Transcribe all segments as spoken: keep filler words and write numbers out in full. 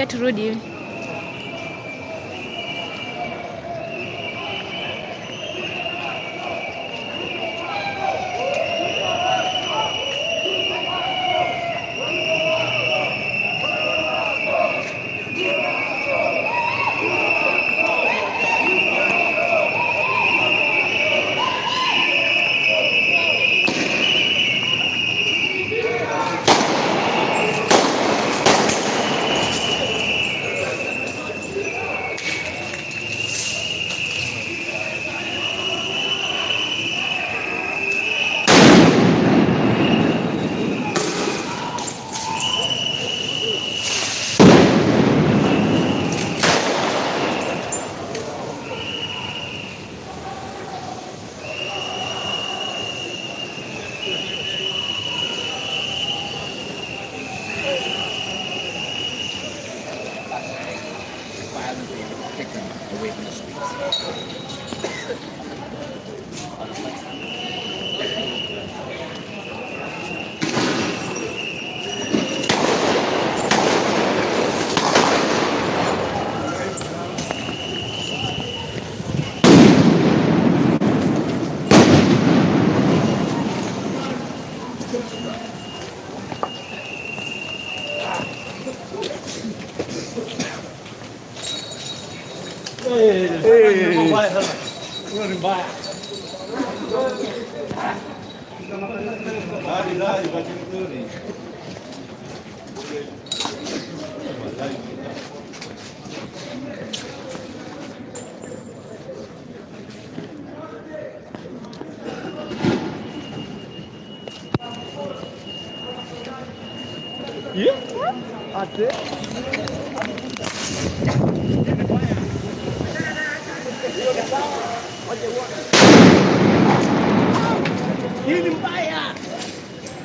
Acha turudi.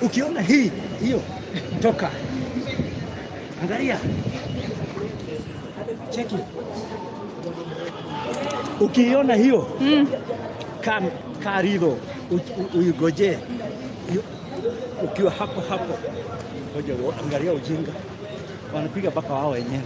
Ukiona hii hiyo toka, angalia, cheki. Ukiona hiyo mm. kam karido uigoje ukiwa hapo hapo, ngoja angalia ujinga wanapiga mpaka wao wenyewe.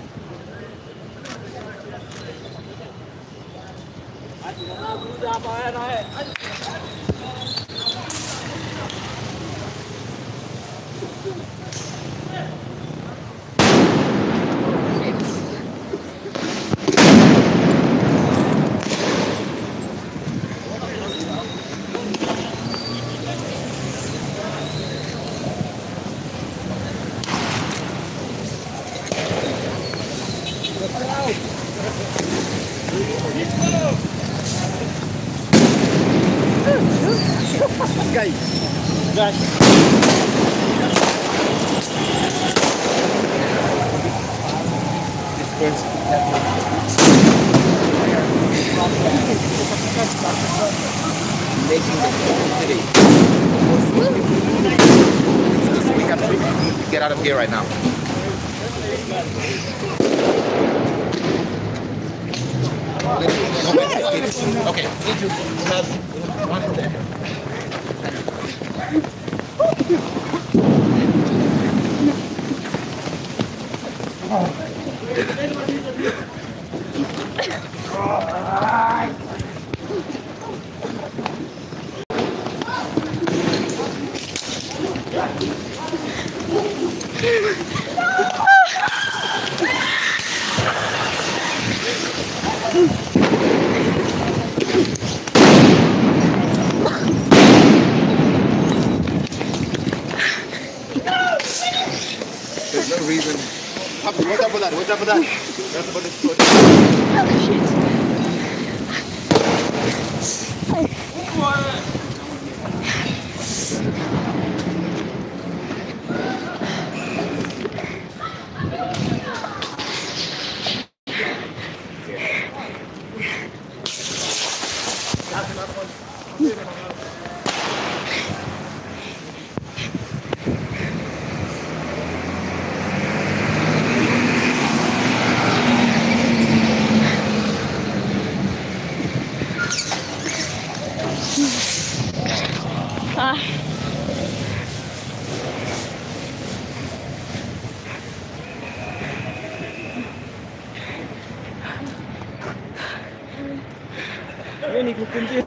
Ah. nikukimbia.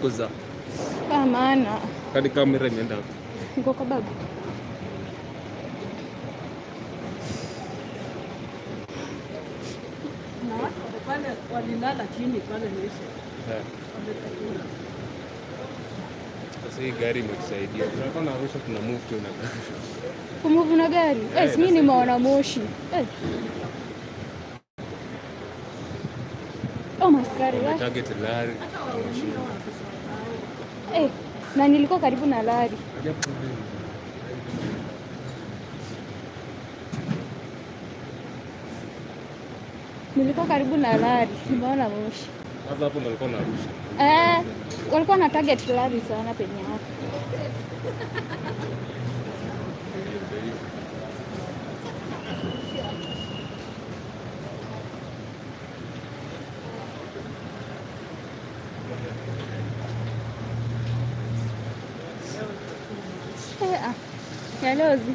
Kuza. Ah, maana. Kadi kamera imeenda hapo. Niko kwa babu. Na wale walilala chini pale nilisha. Eh. Sasa hii gari imetusaidia. Tulikuwa na Arusha tuna move tu na gari. Kumove na gari? Eh, mimi nimeona moshi. Eh. Oh, maskari. Target lari. Eh, na nilikuwa karibu na lari. Nilikuwa karibu na lari, nimeona moshi. Sasa hapo nilikuwa na Arusha. Eh, walikuwa na target lari sana penye hapo. Yalozi.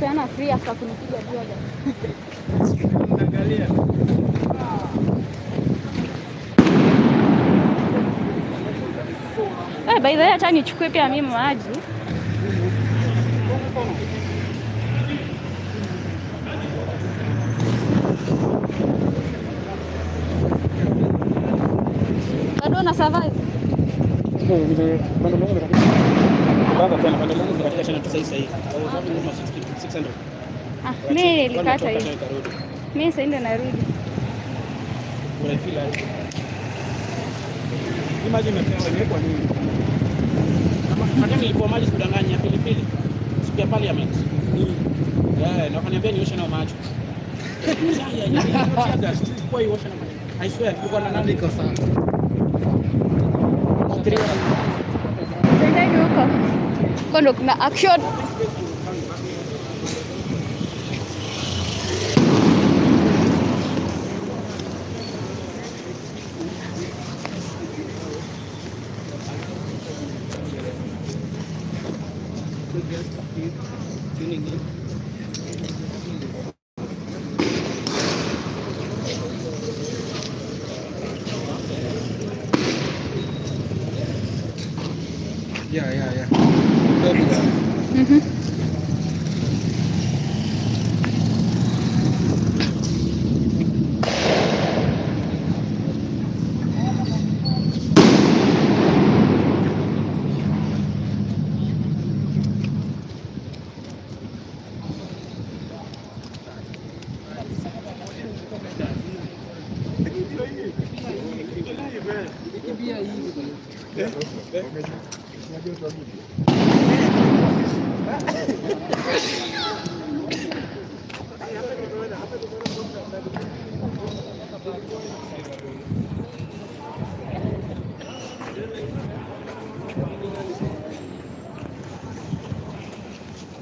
Peana free hapa kunipiga joda. Angalia. Eh, by the way acha nichukue pia mimi maji. Bado na survive. Bado bado. Baba tena bado bado tunataka tena tu sasa hivi. six hundred. Ah, mimi nilikata hiyo. Mimi sasa ndio narudi. Unafeel aje? Imagine mimi nilikuwa nini? Kama hata nilikuwa maji kudanganya pilipili. Siku ya parliament. Yeah, na kaniambia nioshe na maji. Yeah, yeah, yeah. I swear, niko na nani kwa sana. Tendani huko. Kondo kuna action. Yeah, yeah, yeah. Mm-hmm.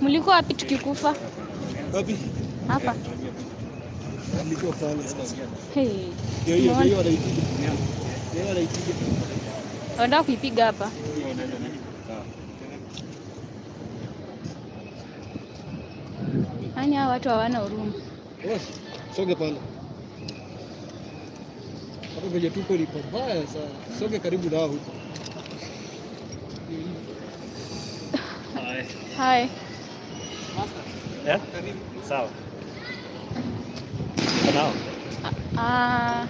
Mulikuwa wapi tukikufa? Wapi? Hapa. Mulikufa wale sasa. Hey. Ndio hiyo ndio wanaipiga. Ndio wanaipiga. Wanataka kuipiga hapa. Hanya watu hawana huruma. Yes. Songe pale. Hapo kwenye tuko ni pabaya sana. Songe karibu na huko. Hi. Hi. Ya? Sawa. Kanao. Ah.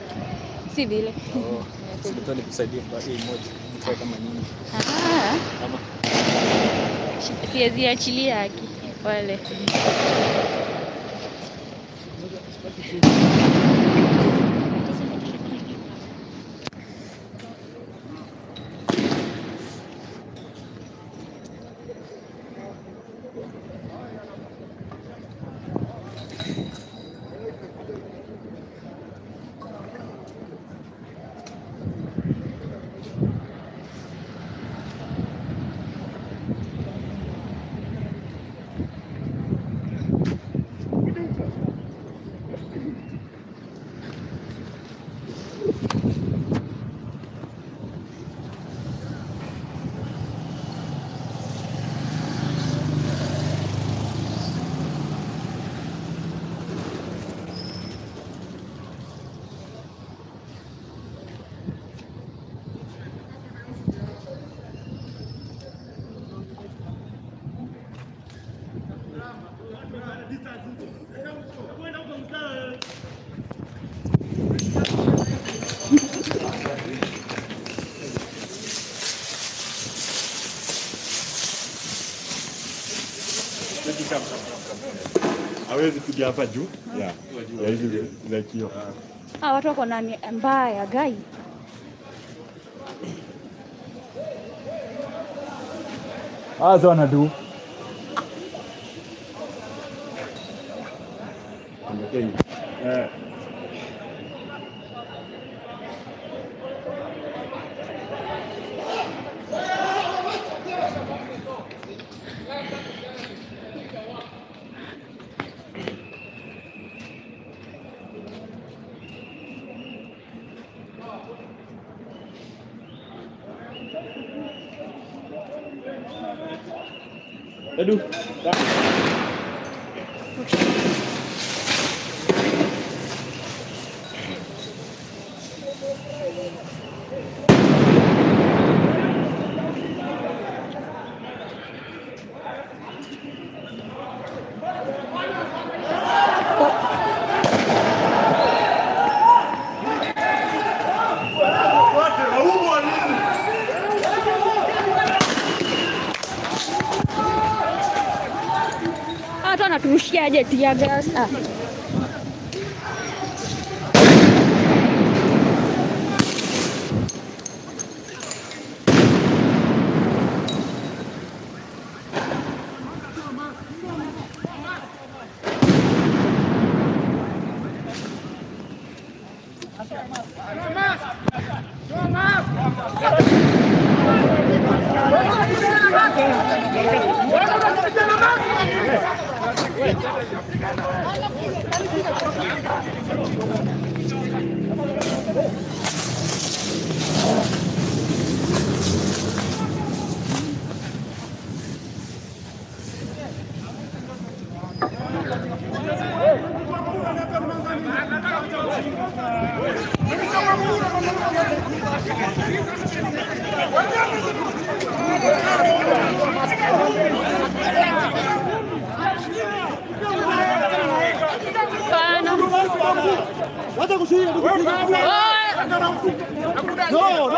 Si vile. Oh. Sikutoa nikusaidie kwa hii moja. Nitoe kama nini? Ah. Kama. Siezi achilia haki wale. Hawezi kuja hapa juu. Ya. Ya hizi za kio. Ah, watu wako nani mbaya gai. Hazo anadu. Okay. Eh. Aduh. Aje tia gas ah.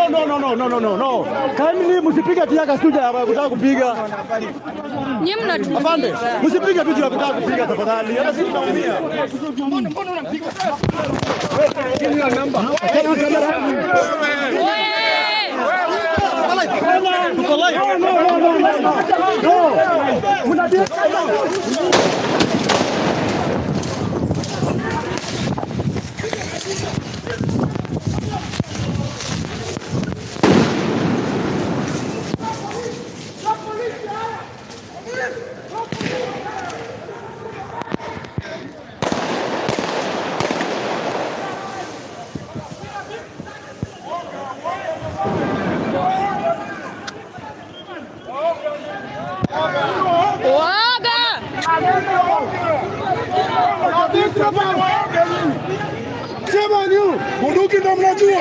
No, no, no, no, no, no, no, no, no. Kamili msipige tiaka studio ya kutaka kupiga. Nyinyi mnatumia. Afande, msipige video ya kutaka kupiga tafadhali. Hata sisi tunaumia. Mbona mbona unampiga? Wewe ni namba. Wewe kamera yangu. Wewe. Tuko live. No, no, no, no. No. Mnadia.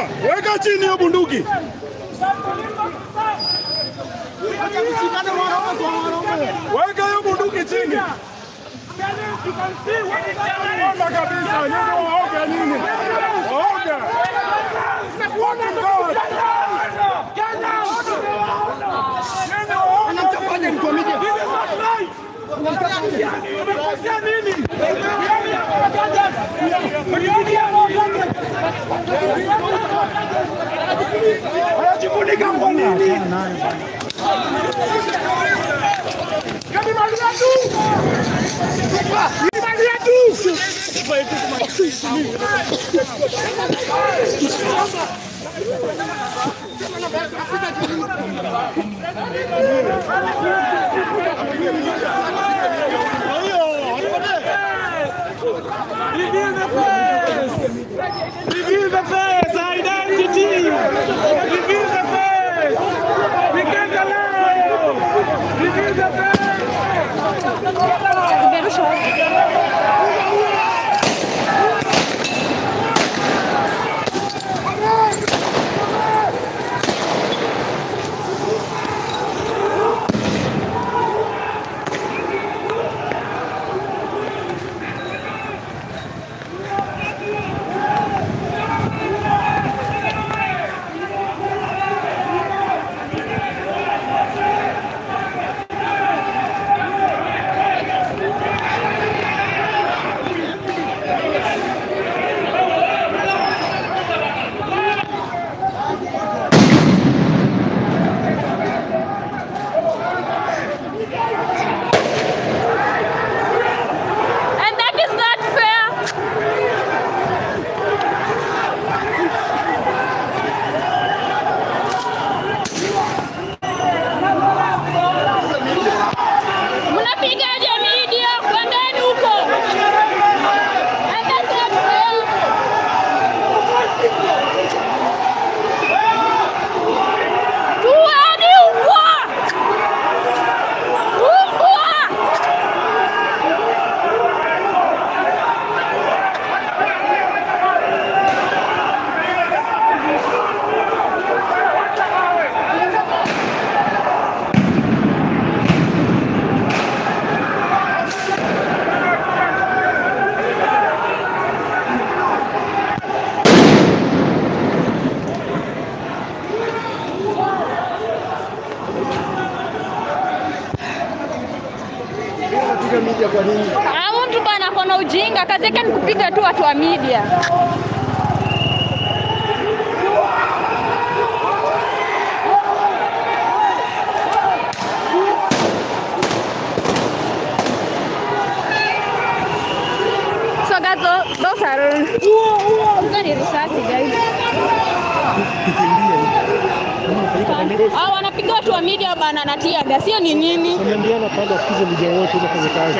Wanapiga watu wa media bana na tia gas hiyo ni nini? Niambiana pande askize mjao wote hizo kazi kazi.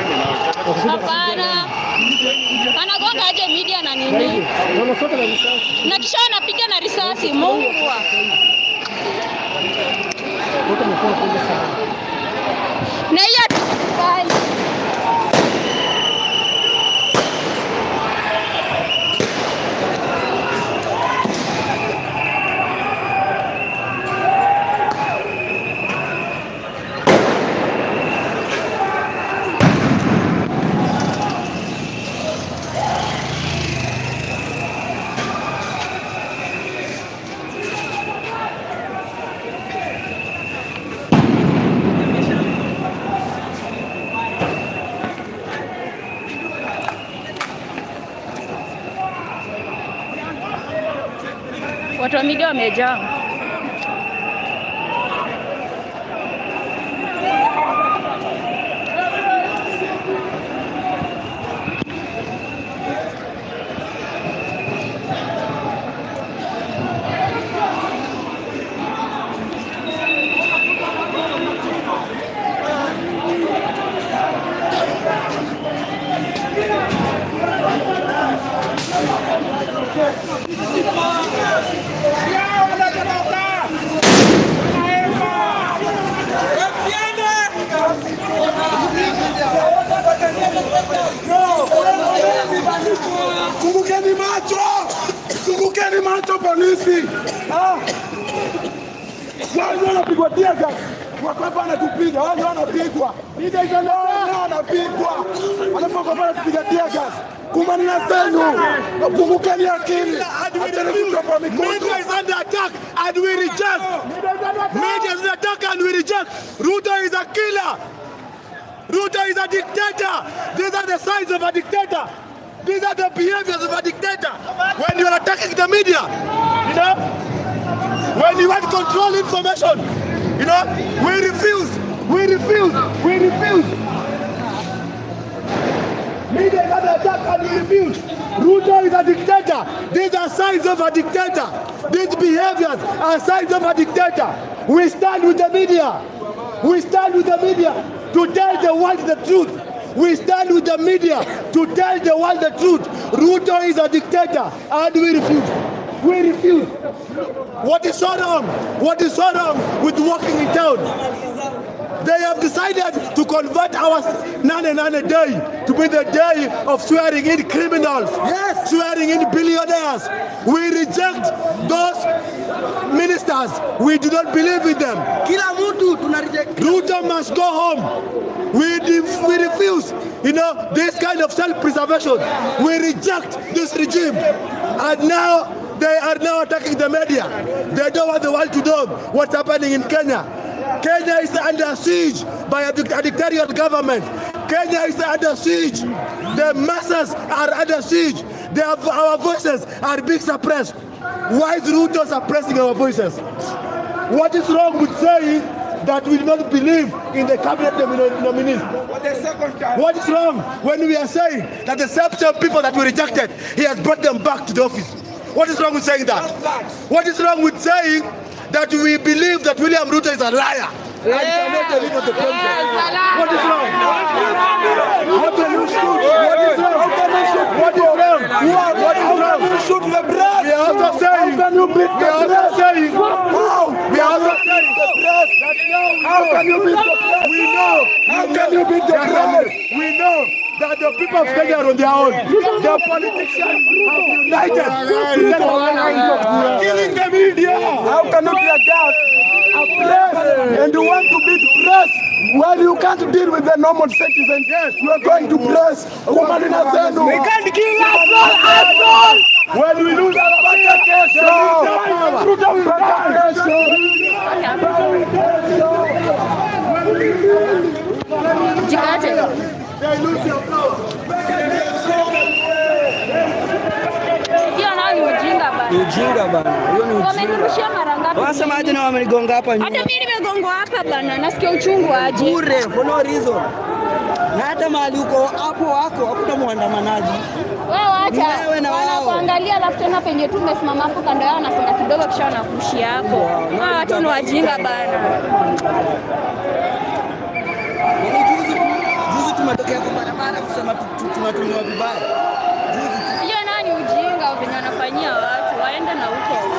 Hapana. Anagonga aje media na nini? Na kisha anapiga na risasi. Mungu. Na hiyo tukubali. Watu wa media wamejaa. Kumbukeni macho, kumbukeni macho polisi. Ah, wao wanapigwa tiaga, wao wanatupiga, wao wanapigwa. Ndio hizo wao wanapigwa. Wanapokuwa wanatupiga tiaga. Kumani na senu, kumbukeni akili. Media is under attack and we reject. Media is under attack and we reject. Ruto is a killer. Ruto is a dictator. These are the signs of a dictator. These are the behaviors of a dictator. When you are attacking the media, you know, when you want to control information, you know, we refuse, we refuse, we refuse. Media is under attack and we refuse. Ruto is a dictator. These are signs of a dictator. These behaviors are signs of a dictator. We stand with the media. We stand with the media to tell the world the truth. We stand with the media to tell the world the truth. Ruto is a dictator and we refuse. We refuse. What is so wrong? What is so wrong with walking in town? They have decided to convert our Nane Nane Day to be the day of swearing in criminals, yes, swearing in billionaires. We reject those ministers. We do not believe in them. Ruto must go home. We, we refuse, you know, this kind of self-preservation. We reject this regime. And now, they are now attacking the media. They don't want the world to know what's happening in Kenya. Kenya is under siege by a dictatorial government. Kenya is under siege. The masses are under siege. They have, our voices are being suppressed. Why is Ruto suppressing our voices? What is wrong with saying that we do not believe in the cabinet nominees? What is wrong when we are saying that the same people that we rejected, he has brought them back to the office? What is wrong with saying that? What is wrong with saying that we believe that William Ruto is a liar? Yeah. Yeah. The the yeah. What is wrong? How can you shoot? What is wrong? How can you shoot? What is wrong? What is wrong? You shoot the breast. We are also saying. How can you beat the breast? We are also saying the breast. How can you beat the breast? We know. How can you beat the breast? We know that the people of Kenya are on their own. The politicians have united. Killing the media. How can you be a gas? And you want to beat press while you can't deal with the normal citizens. Yes, you are going to press. We can't kill us all. When we lose our power case, we will die. Wasemaje na wamenigonga hapa nyuma? Hata mimi nimegongwa hapa bana, nasikia uchungu aje. Bure, for no reason. Na hata mahali uko hapo wako hakuna muandamanaji. Wewe acha. Wewe na wao. Wanaangalia alafu tena penye tu mmesimama hapo kando yao na sana kidogo kisha wanakushi hapo. Wao watu ni wajinga bana. Juzi juzi tumetokea kwa barabara kusema tunatumiwa vibaya. Hiyo nani ujinga wenye wanafanyia watu waende na huko.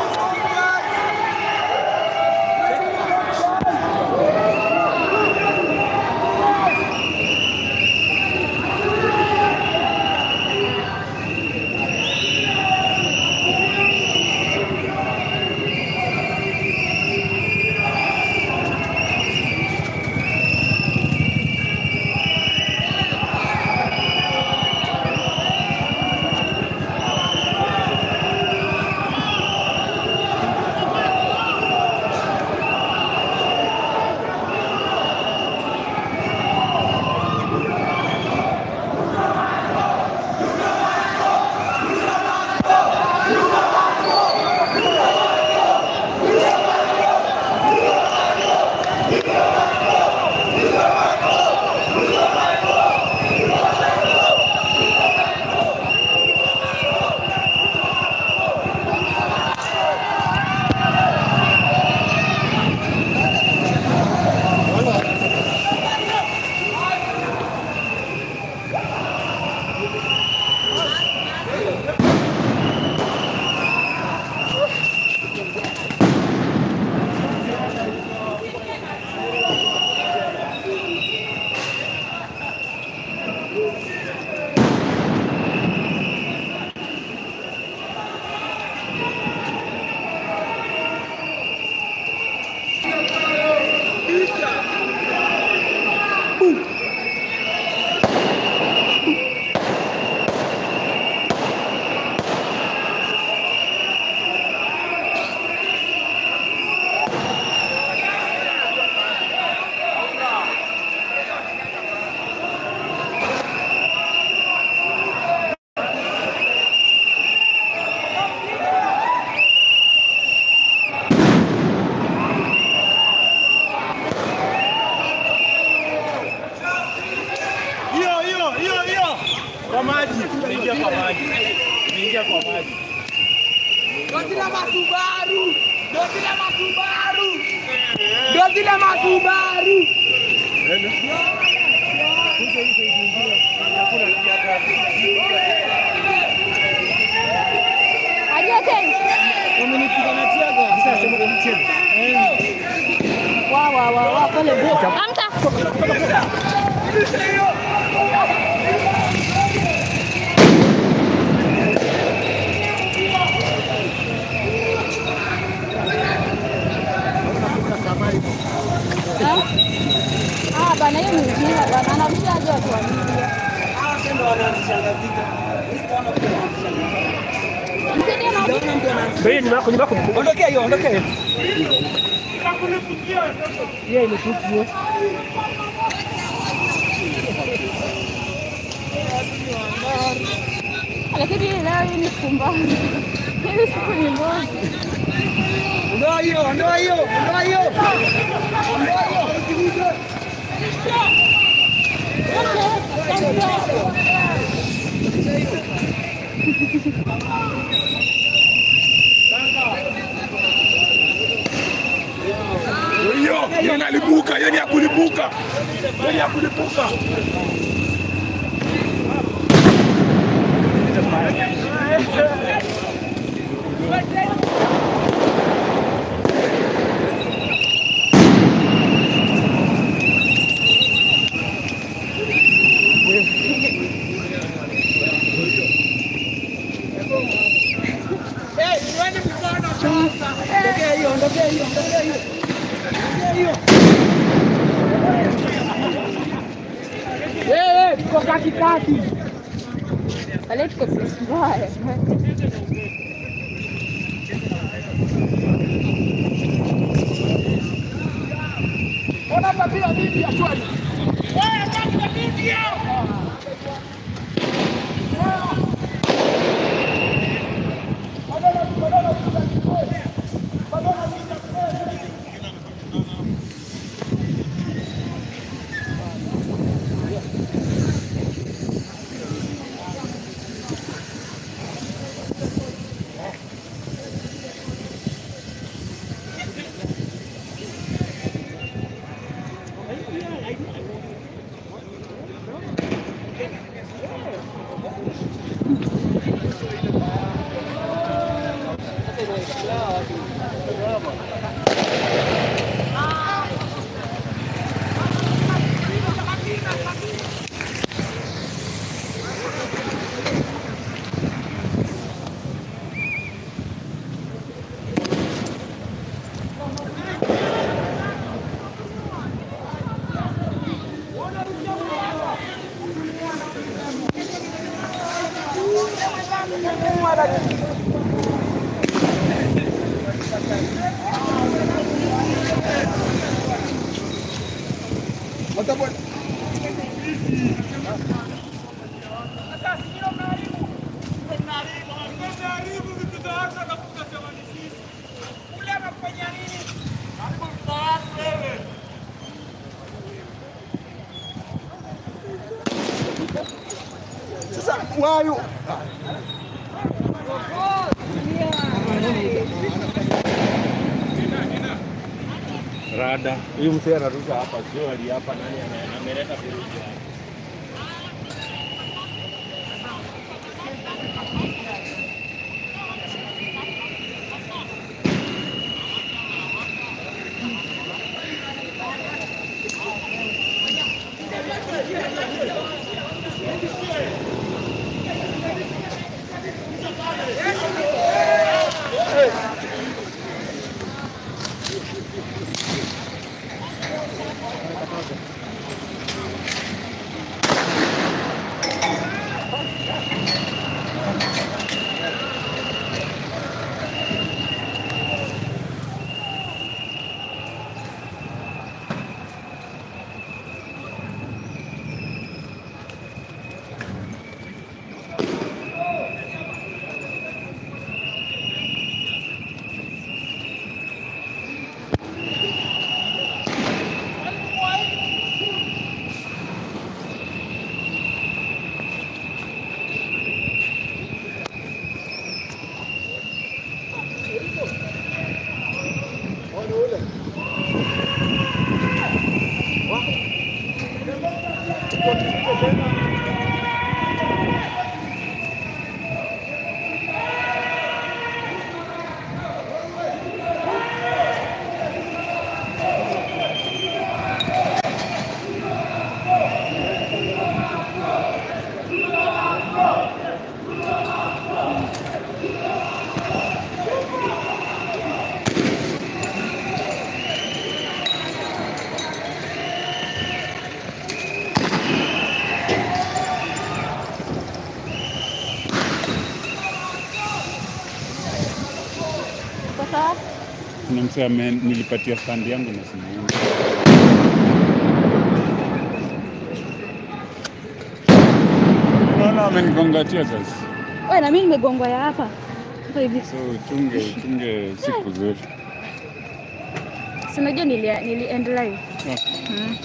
Wayo. Rada, huyu mzee anaruka hapa, sio hali hapa nani ameleta virusi. Amen, nilipatia stand yangu na simu. Naona amenigonga sasa. Wewe na mimi nimegonga ya hapa. Sasa hivi. So chunge chunge siku zote. Sema je nili nili end live. Mhm.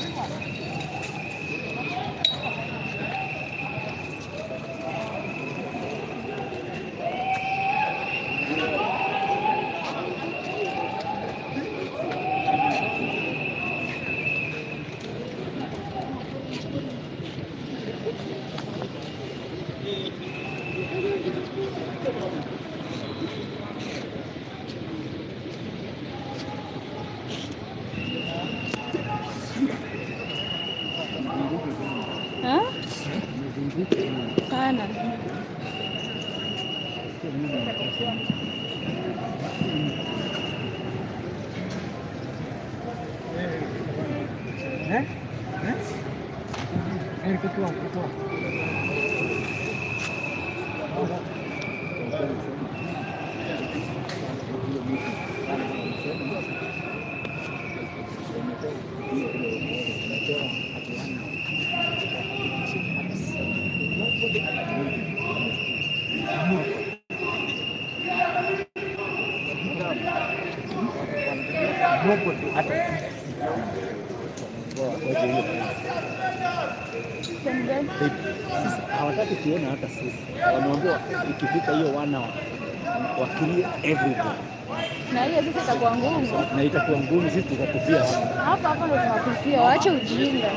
Na itakuwa ngumu sisi tukatufia hapa hapa ndio tunakufia, waache ujinga.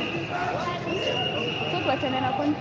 Sisi watana na kwani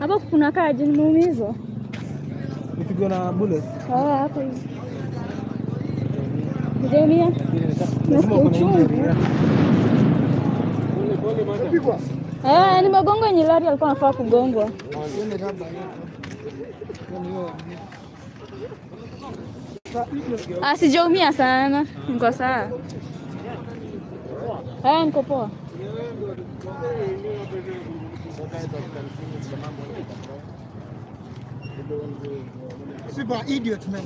Hapo kuna kaji nimeumizwa. Nipigwa na bullet. Ah, hapo hivi. Ndio eh, ni magongo yenye lari alikuwa anafaa kugongwa. Ah, sijaumia sana. Niko sawa. Eh, niko poa. Super idiot man.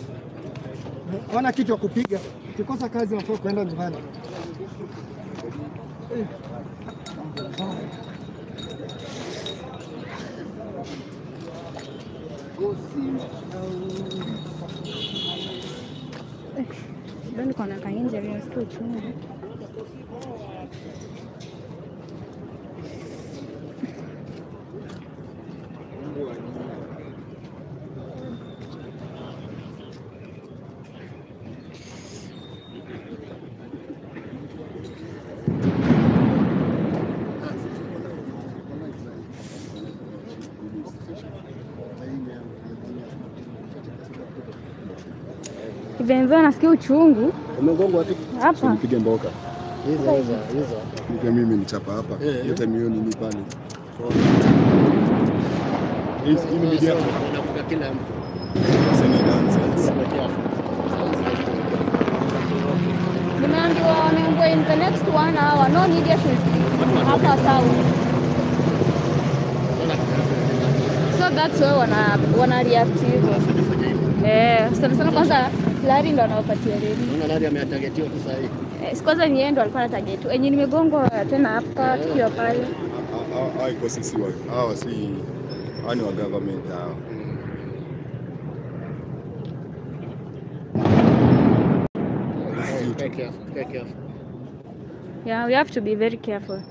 Wana kitu ya kupiga. Ukikosa kazi unafaa kwenda nyumbani. Ndio kuna kainje leo siku chungu. Benzo nasikia uchungu. Umegongwa wapi? Hapa. Nipige mboka. Hizo hizo hizo. Nipige mimi nichapa hapa. Yote mioni ni pale. Hizi hii media inakuja kila mtu. Sema dance. Nimeambiwa wameongea in the next one hour. No media should. Hapa sawa. So that's why wana wana react hivyo. Eh, sana sana kwanza lari ndo anawapatia leo. Unaona lari ametargetiwa tu sasa hivi. Eh, sikwaza ni yeye ndo alikuwa anatargetiwa. Yenye nimegongwa tena hapa tukiwa pale. Haiko sisi wao. Hawa si ani wa government hao. Take care. Take care. Yeah, we have to be very careful.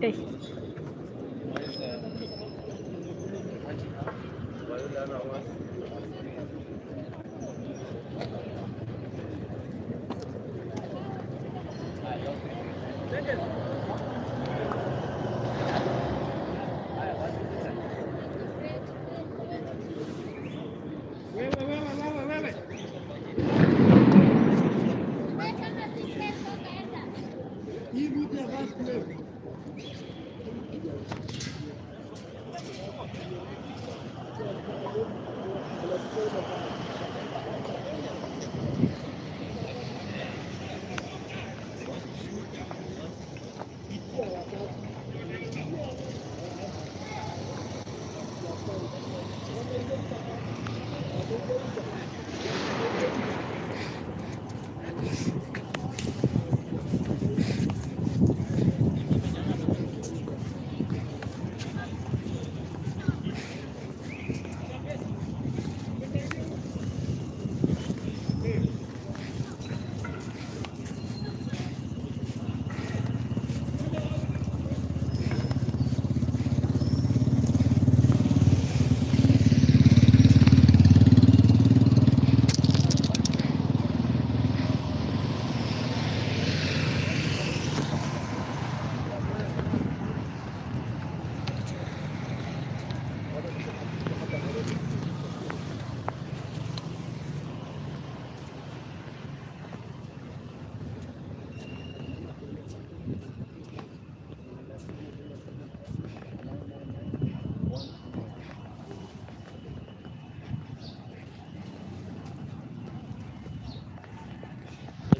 Hey.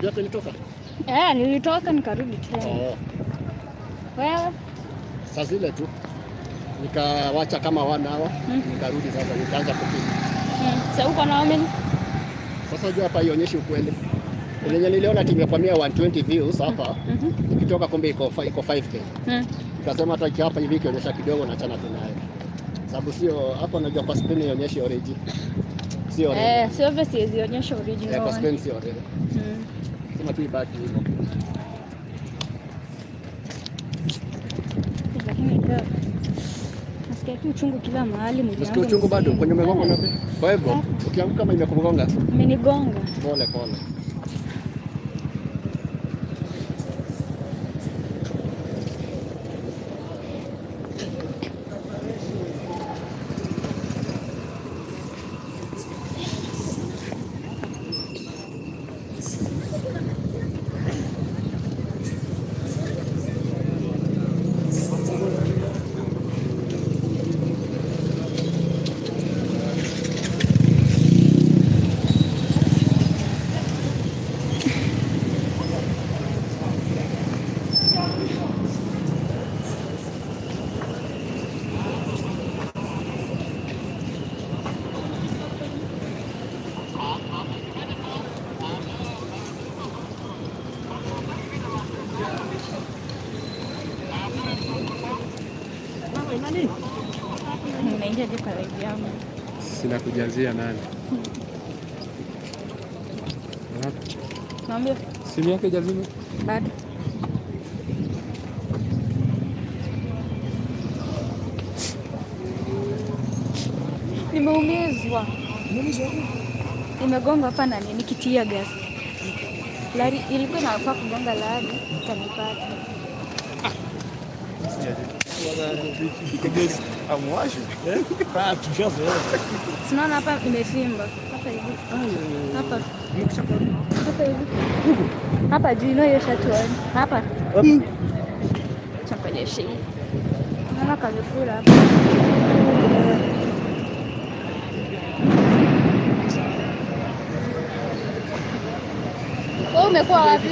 Japo nilitoka? Eh, nilitoka nikarudi tena. Oh. Well, sasa zile tu nikawaacha kama wana hawa, mm. Nikarudi sasa nikaanza kupika. Mm. Sasa uko na mimi. Sasa jua hapa ionyeshe ukweli. Ile niliona kimekwamia one twenty views hapa. Mm -hmm. Nikitoka kumbe iko iko five K. Mm. Nikasema hata iki hapa hivi kionyesha kidogo na chana tunayo. Sababu sio hapa najua kwa screen ionyeshe origin. Sio origin. Eh, sio vesi ionyeshe origin. Eh, kwa screen sio origin. Mm. Sema tu ibaki hivyo. Nasikia uchungu kila mahali mjini. Nasikia uchungu bado kwenye mgongo na wapi? Kwa hivyo, ukiamka kama imekugonga? Imenigonga. Pole pole. Sina kujazia nani? Naambia. Simu yake jazini? Bado. Nimeumizwa. Nimeumizwa. Nimegonga hapa na nini kitia gas. Lari ilikuwa inafaa kugonga lari ikanipata. Ah. Sijaje. Amuaje? É? Pra tu já vê. Se não na para me filmar. Hapa hivi. Hapa. Hapa hivi. Hapa juu no yesha tu. Hapa. Chapa yeshi. Mama kazifura hapa. Wewe umekuwa wapi?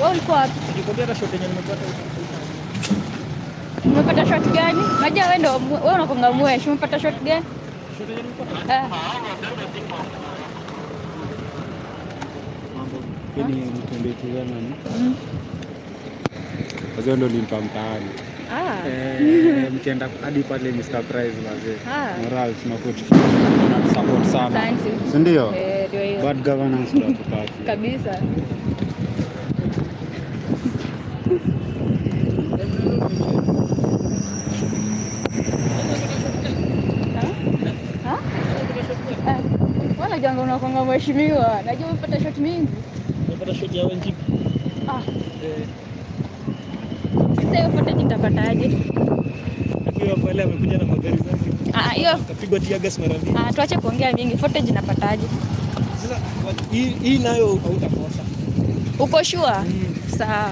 Wewe ulikuwa wapi? Nikopata shot yenye nimepata. Umepata shot gani? Maja wewe ndio wewe unakongamua. Umepata shot gani? Shot yenye nimepata. Ah. Mambo gani mtembelea nani? Wazee ndio nimpamtaani. Ah. Eh, mkienda hadi pale ni surprise wazee. Morale tunakuti. Tuna support sana. Ndio? Eh, ndio hiyo. Bad governance ndio tutaki. Kabisa. Jango na konga mheshimiwa, najua umepata shot mingi. Umepata shot ya wengi. Ah. Eh. Sasa upate nitapataje? Akiwa pale amekuja na magari mengi. Ah, hiyo tapigwa tia gas mara mbili. Ah, tuache kuongea mingi. Footage napataje? Sasa hii hii nayo hautakosa. Uko sure? Mm. Sawa.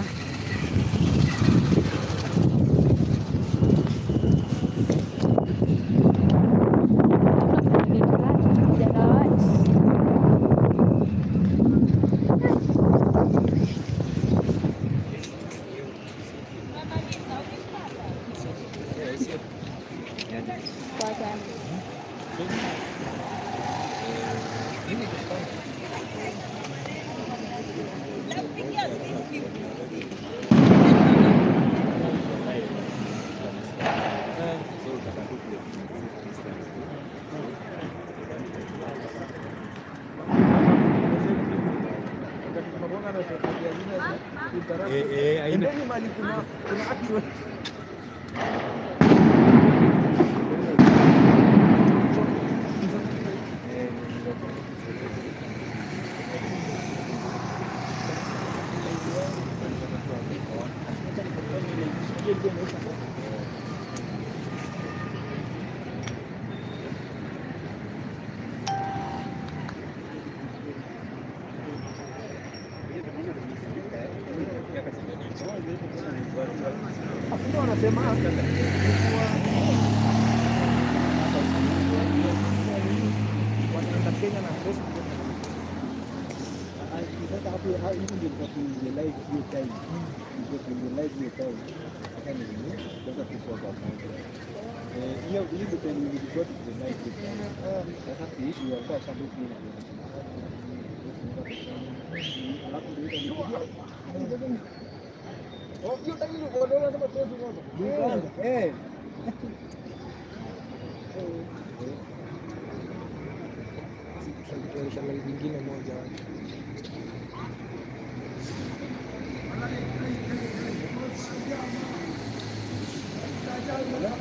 Kata how you can realize your time. Because when you realize your time, I can remember, those are people about my time. You have to tell me, you've got to realize your time. That's not the issue, I've got some people in the time. I love to do it, I love to do it. Oh, you're telling me, oh, no, no, no, no, no. Hey, hey. Sikutualisha mali vingine moja wake. Hakuna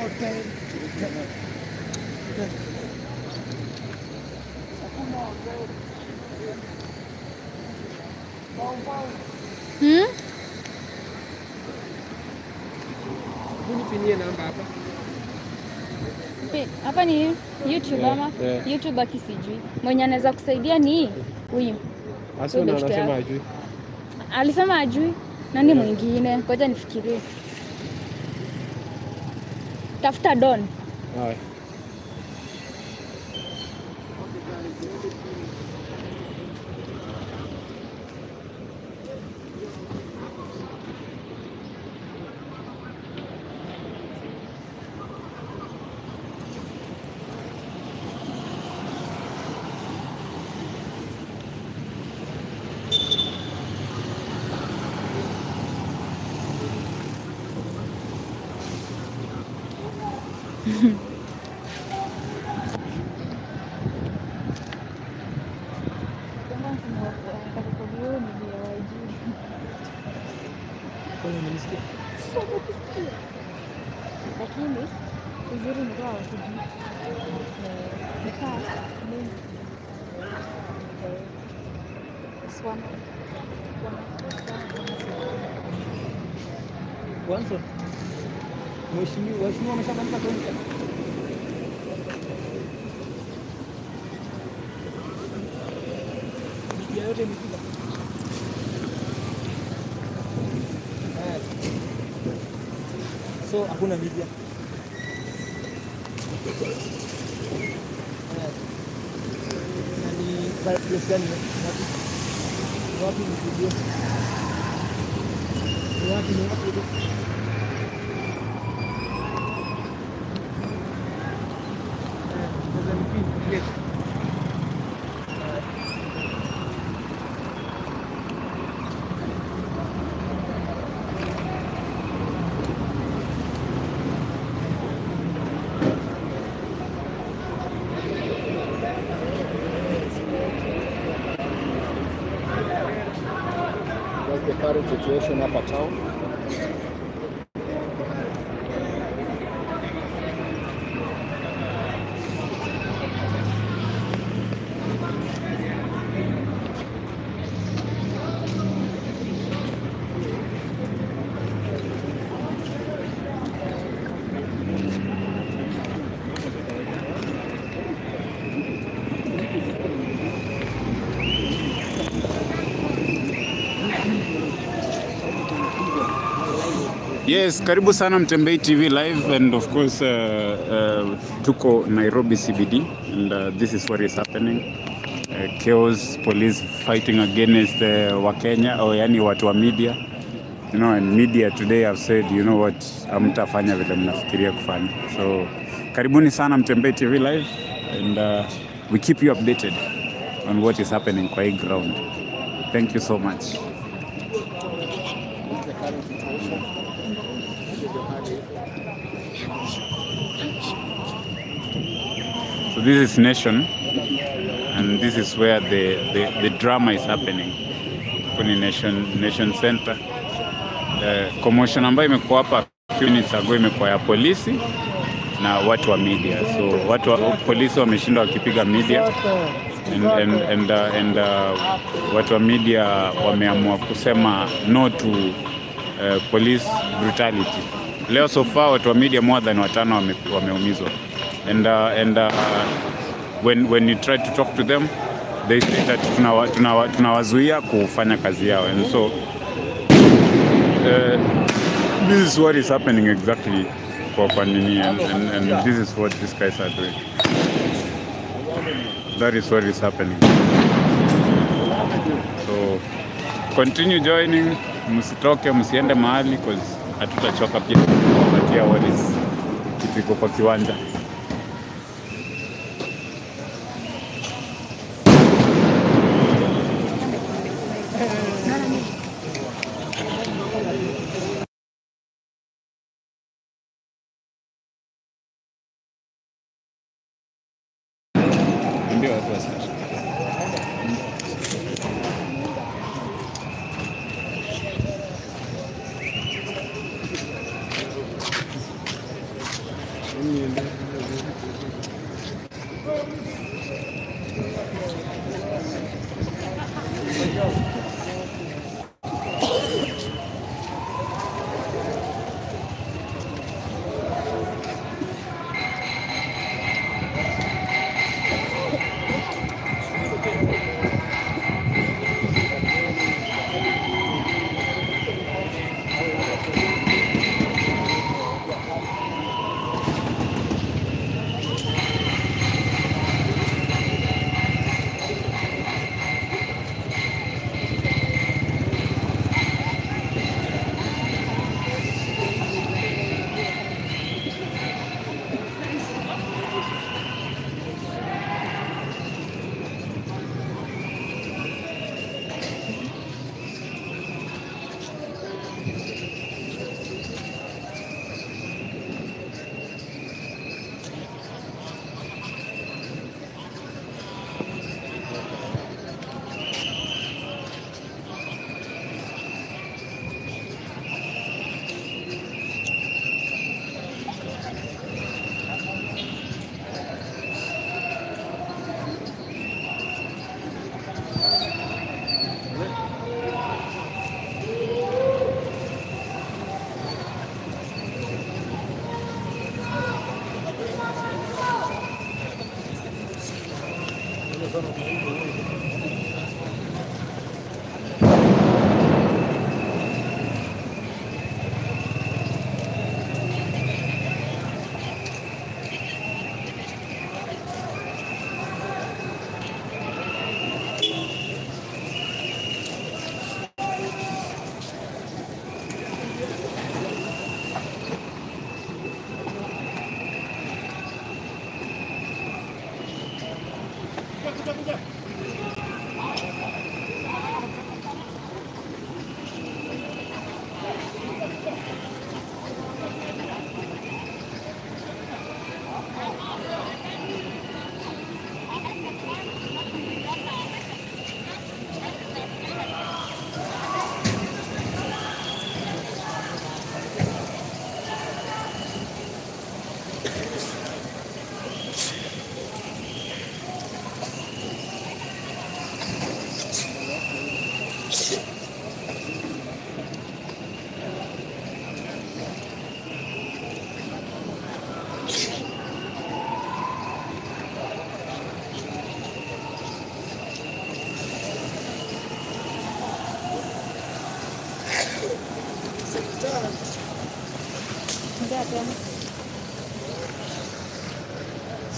hotel. Hakuna hotel. Hmm? Huni pinie namba hapa. Hapa ni YouTube yeah, ama yeah. YouTube akisijui. Mwenye anaweza kusaidia ni huyu. Asio na anasema ajui. Alisema ajui. Nani yeah. Mwingine? Ngoja nifikirie. Tafuta Don. Hai. So hakuna media. Na ni plesani na wapi ni video. Wapi ni video. Ndio ni pin. Situation up at town. Yes, Karibu Sanam Tembe T V Live, and of course, uh, uh, Tuko Nairobi C B D, and uh, this is what is happening. Uh, chaos, police fighting against the uh, Wakenya, or yani watu wa media. You know, and media today have said, you know what, hamtafanya vile mnafikiria kufanya. So, Karibuni Sanam Tembe T V Live, and uh, we keep you updated on what is happening kwa hii ground. Thank you so much. So this is Nation, and this is where the, the, the drama is happening. Kuni Nation Nation Center. Uh, commotion ambayo imekuwa hapa few minutes ago imekuwa ya polisi na watu wa media. So watu wa polisi wameshinda wakipiga media, and and and, uh, and uh, watu wa media wameamua kusema no to uh, police brutality. Leo so far watu wa media more than watano wame, wameumizwa. And uh, and uh, when when you try to talk to them, they say that tunawa, tunawa, tunawazuia kufanya kazi yao. And so uh, this is what is happening exactly for Panini, and, and, and this is what these guys are doing. That is what is happening. So continue joining, msitoke, msiende mahali because hatutachoka pia kupatia what is kituko kwa kiwanja.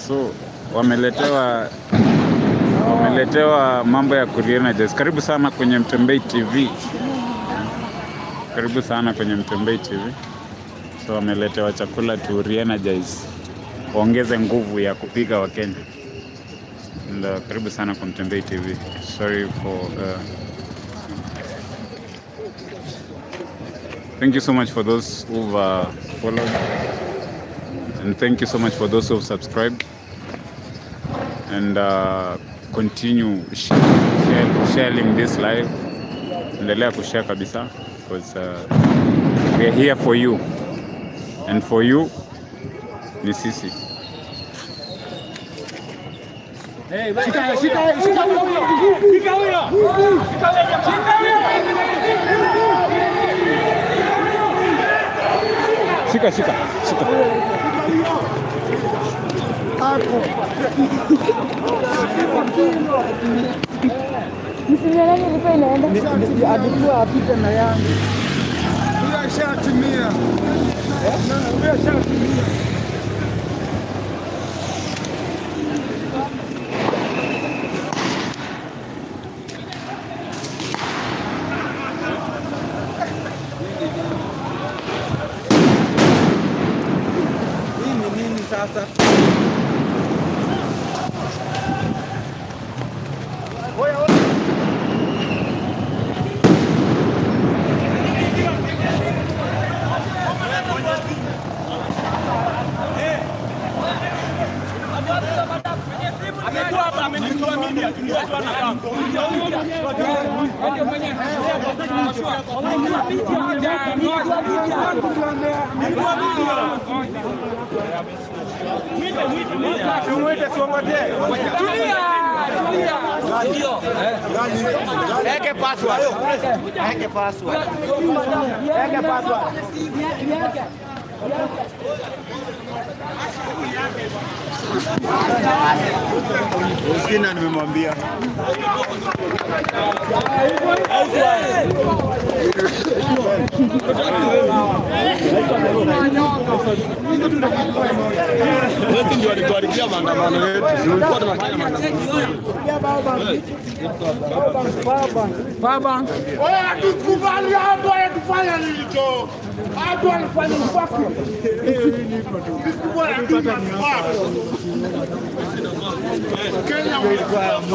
So wameletewa wameletewa mambo ya kureorganize. Karibu sana kwenye Mutembei T V. Karibu sana kwenye Mutembei T V. So wameletewa chakula tu reorganize. Ongeze nguvu ya kupiga Wakenya. Ndio, karibu sana kwa Mutembei T V. Sorry for uh, Thank you so much for those who've uh, followed, and thank you so much for those who've subscribed. And uh, continue share, share, sharing this live. Endelea kushare kabisa, because uh, we are here for you, and for you, ni sisi. Hey, shika, shika, shika, shika, Shika, shika, shika. sasa. É que passo, é que passo. Baba, olha que descobrir a água é do falha lixo, a água é falha do papo. Descobrir a água. Quem é o cara?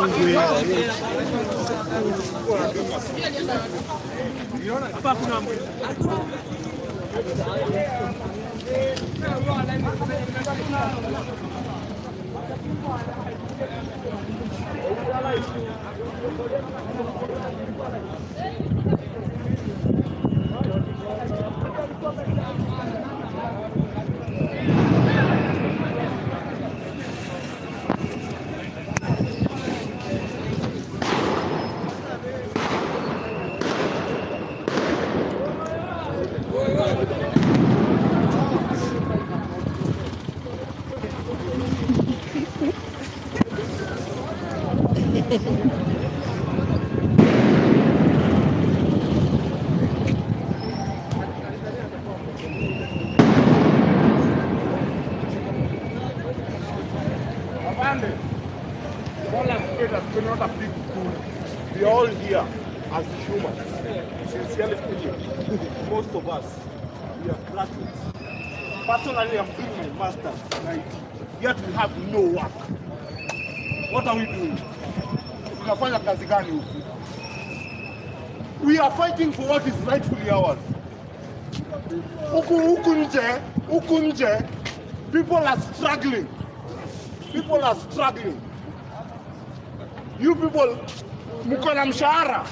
Personally, I'm doing my master's in I T, yet we have no work. What are we doing? We are fighting for what is rightfully ours. People are struggling. People are struggling. You people, mkona mshahara.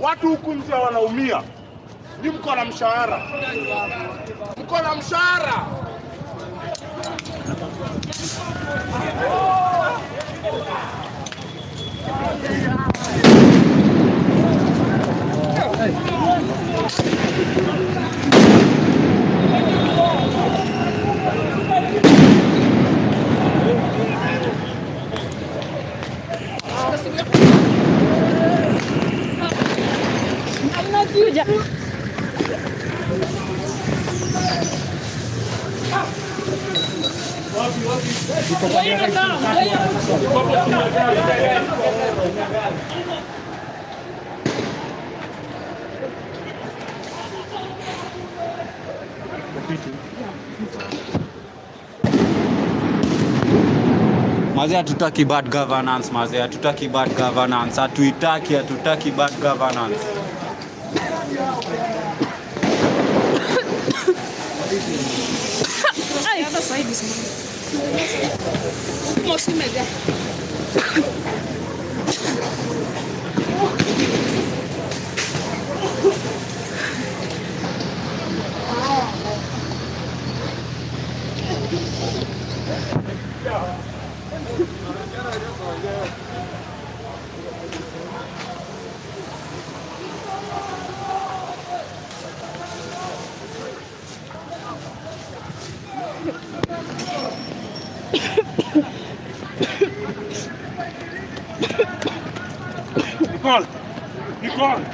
Watu hukunje wanaumia. Ni mkona mshahara. Mkona mshahara. I'm not you, Jack. Mazia tutaki bad governance, mazia tutaki bad governance, atuitaki, atutaki bad governance. Ai, ela sai disso. Mostra me dá. Nicole, Nicole, Nicole.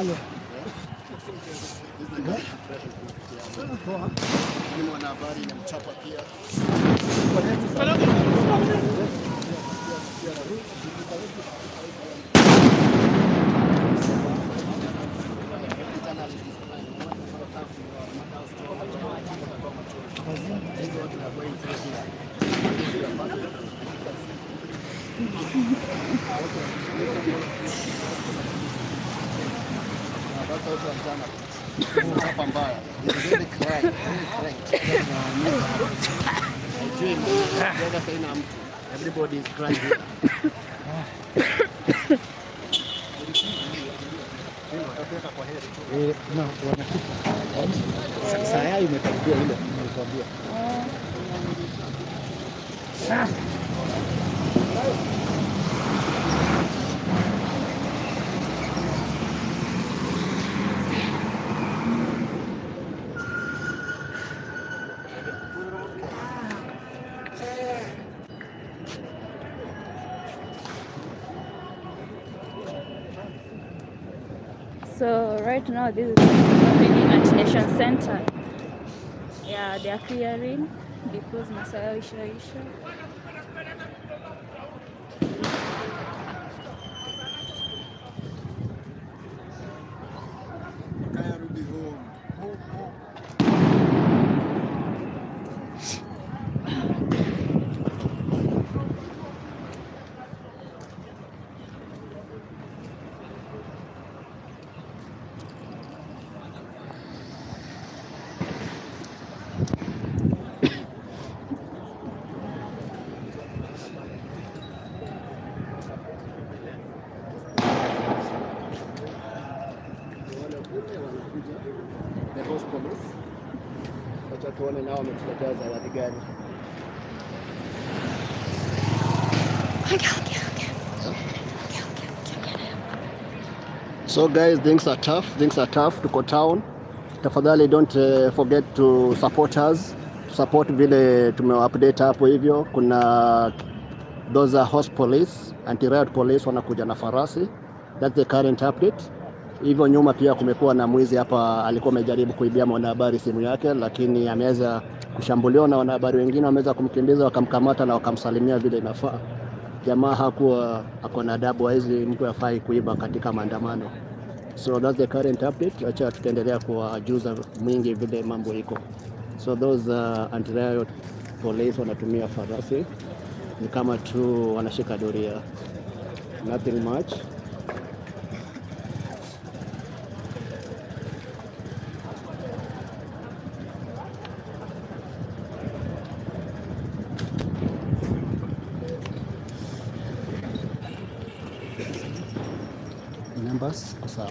Hello. Everybody is crying. So right now this is happening at Nation Center. Yeah, they are clearing because Masaya Isha Isha. So guys, things are tough, things are tough to go town. Tafadhali don't uh, forget to support us, support vile tumeupdate hapo hivyo. Kuna those are host police, anti-riot police wanakuja na farasi. That's the current update. Hivyo nyuma pia kumekuwa na mwizi hapa, alikuwa amejaribu kuibia mwanahabari simu yake, lakini ameweza kushambuliwa na wanahabari wengine, wameweza kumkimbiza, wakamkamata na wakamsalimia vile inafaa. Jamaa hakuwa akona adabu, hizi mtu afai kuiba katika maandamano. So that's the current update. Acha tutaendelea kuwajuza mwingi vile mambo iko. So those uh, anti-riot police wanatumia farasi ni kama tu wanashika doria. Nothing much. Numbers sawa.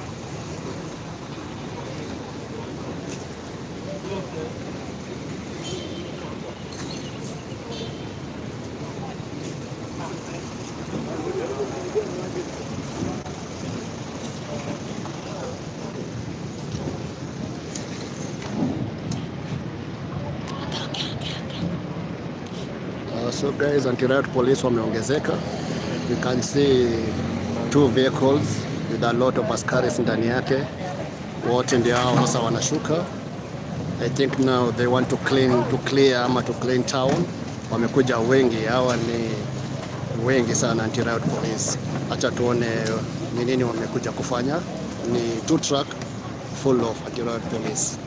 So guys, anti-riot police wameongezeka. You can see two vehicles with a lot of askaris ndani yake. Wote ndio hao sasa wanashuka. I think now they want to clean to clear ama to clean town. Wamekuja wengi, hawa ni wengi sana anti-riot police. Acha tuone ni nini wamekuja kufanya. Ni two truck full of anti-riot police.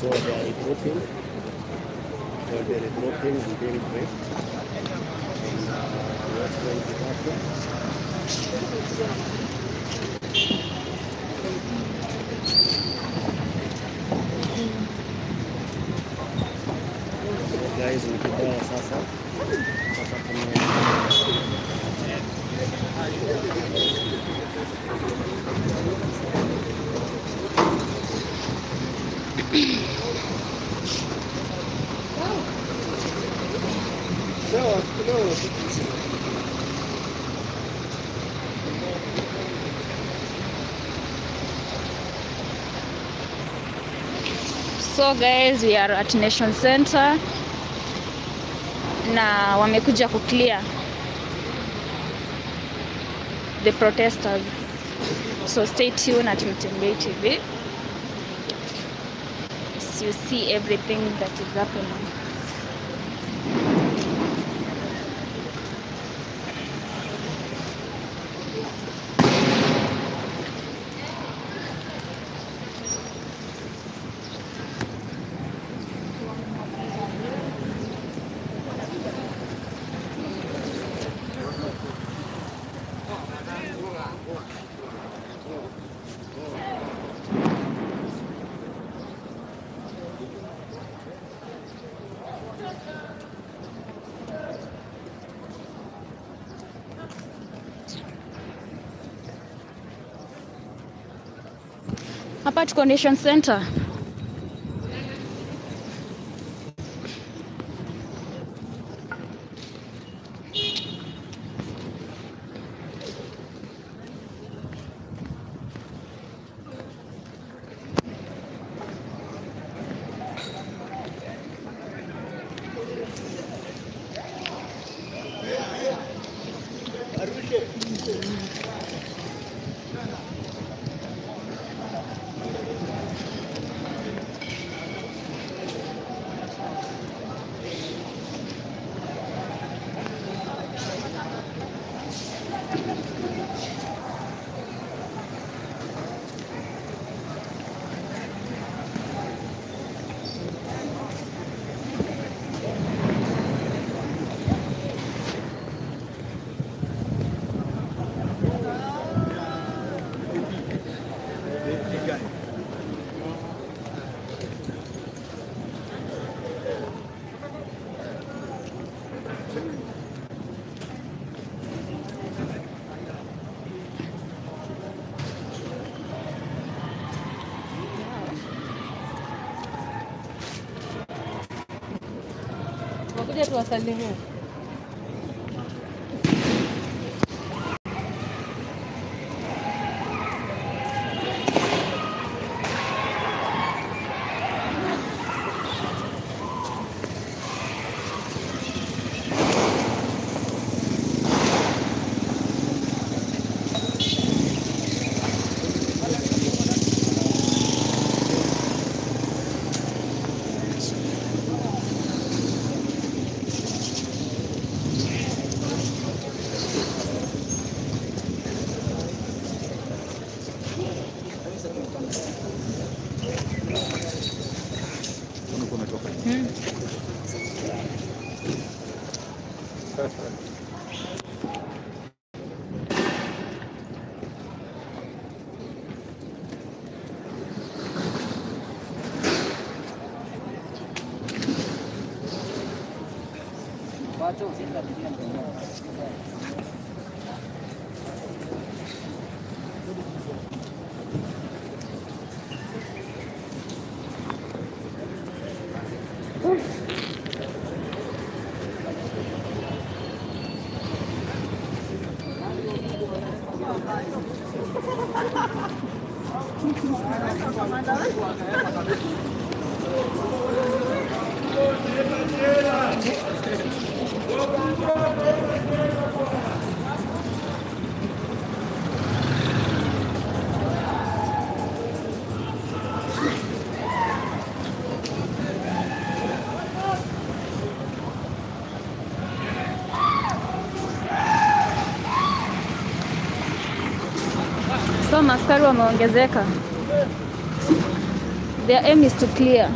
So they are regrouping, so they are regrouping within break, and uh, we are going to happen. So guys, we keep on sasa, sasa kumwe. No, so guys, we are at Nation Center na wamekuja ku clear the protesters, so stay tuned at Mutembei T V so you see everything that is happening. Hapa tuko Nation Center. Itu asalnya. So maskari wameongezeka. Their aim is to clear.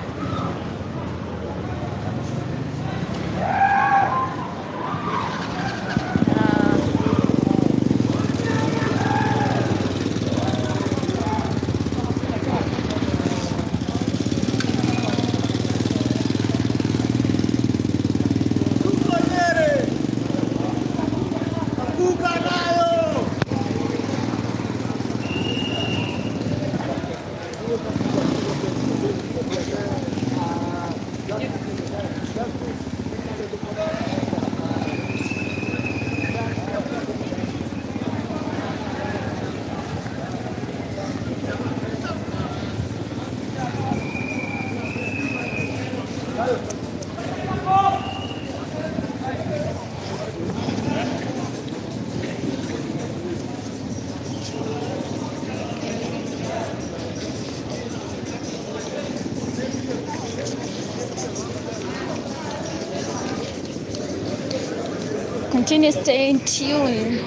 Continue staying tuned.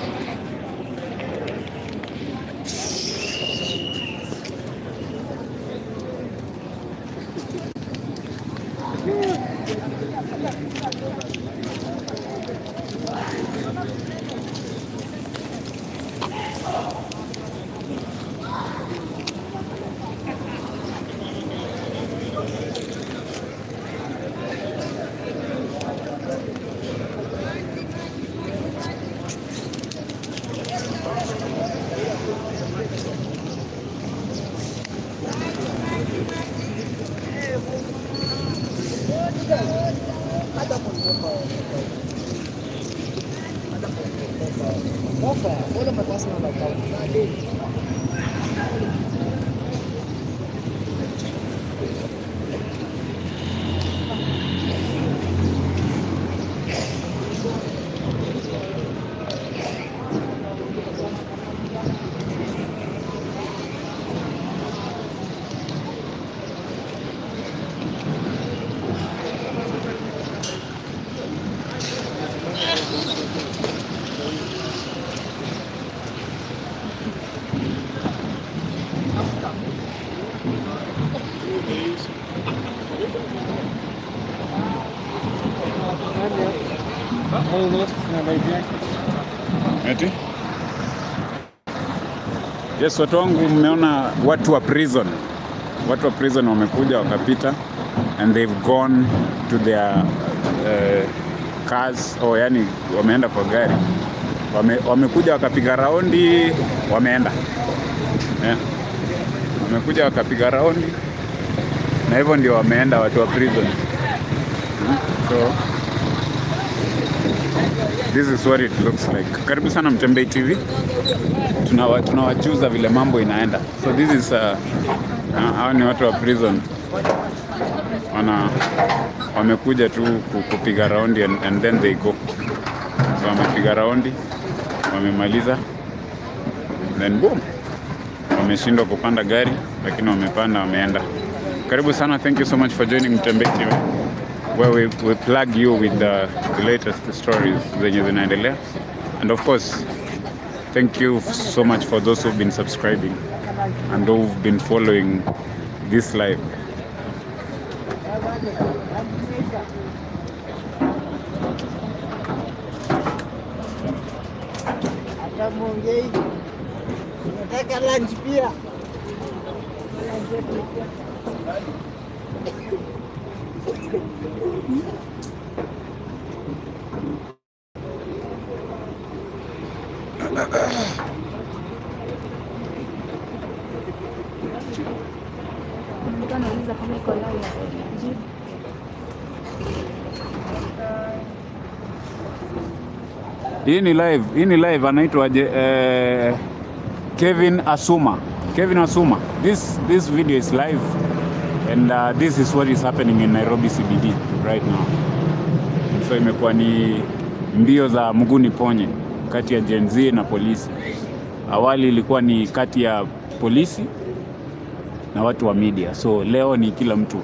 Eti? Yes, watu wangu mmeona watu wa prison. Watu wa prison wamekuja wakapita and they've gone to their uh, cars or yani wameenda kwa gari. Wame, wamekuja wakapiga raundi, wameenda. Yeah. Wamekuja wakapiga raundi. Na hivyo ndio wameenda watu wa prison. Hmm? So this is what it looks like. Karibu Sanam Tembe T V. Tunawa tunawajuza vile mambo inaenda. So this is uh, uh, hawa ni watu wa prison. Wana wamekuja tu kupiga raundi and, and then they go. So wamepiga raundi, wamemaliza. Then boom. Wameshindwa kupanda gari lakini wamepanda wameenda. Karibu sana. Thank you so much for joining Mutembei T V, where we, we plug you with the, the latest stories. And of course, thank you so much for those who've been subscribing and who've been following this live. kuuliza kama iko live. Jibu. Hii ni live, hii ni live anaitwa eh, Kevin Asuma. Kevin Asuma. This this video is live and uh, this is what is happening in Nairobi C B D right now. So imekuwa ni mbio za mguni ponye kati ya Gen Z na polisi. Awali ilikuwa ni kati ya polisi na watu wa media. So leo ni kila mtu.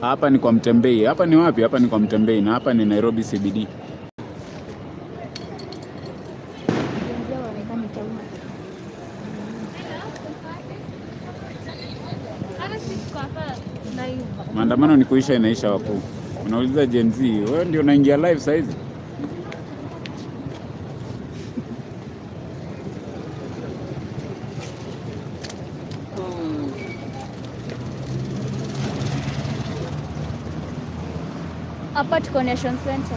Hapa ni kwa Mtembei. Hapa ni wapi? Hapa ni kwa Mtembei na hapa ni Nairobi C B D. Maandamano ni kuisha inaisha wakuu. Unauliza Gen Z, wewe ndio unaingia live saa hizi? Hapa tuko Nation Center.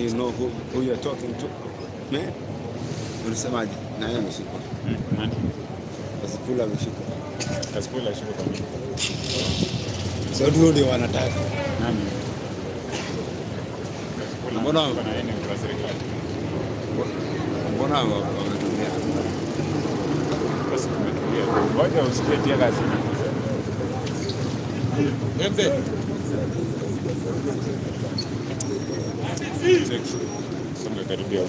You know who, who you're talking to. Me? Unisemaji, na yeye ameshika. Nani? Asipula ameshika. Asipula ameshika kwa mimi. So ndio ndio wanataka. Nani? Mbona kuna yeye ni wa serikali? Mbona wametumia? Basi tumetumia. Ngoja usikie tia gazi. Embe. Songa karibia.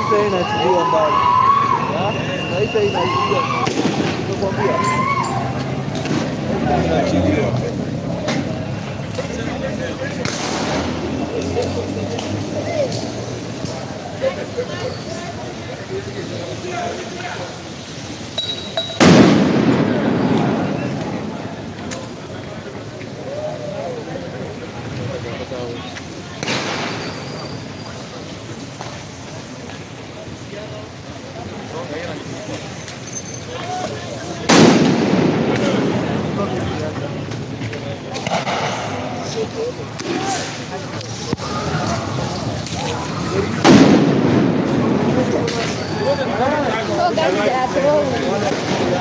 taifa inachukuliwa mbali. Taifa inachukuliwa mbali.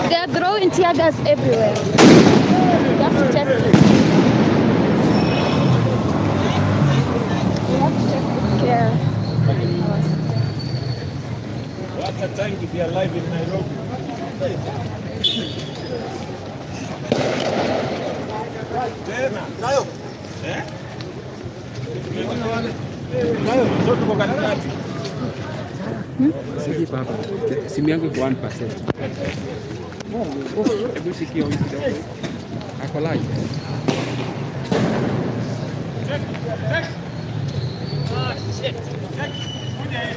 They are throwing tear gas everywhere. You have to check it. You have to check with care. What a time to be alive in Nairobi. Simu yangu one percent. Hebu sikia hizi dogo. Ako live. Check. Check. Ah shit. Check. Good day.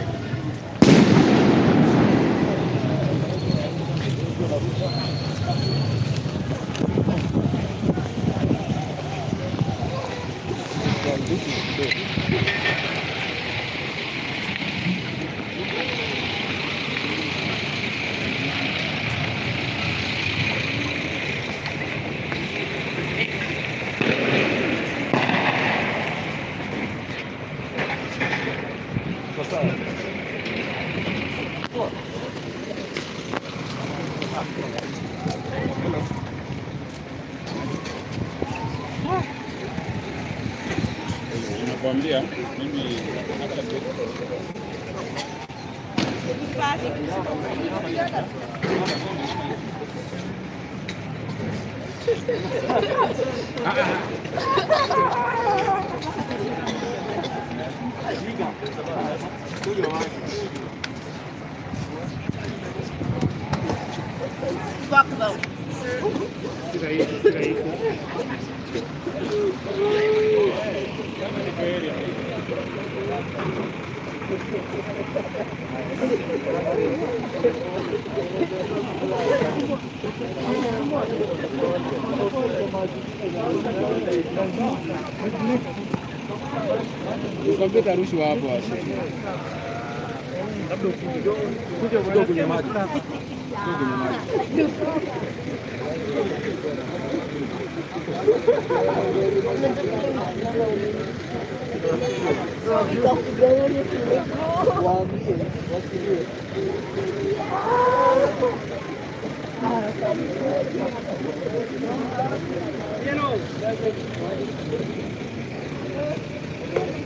Kuambia mimi nataka na imekuja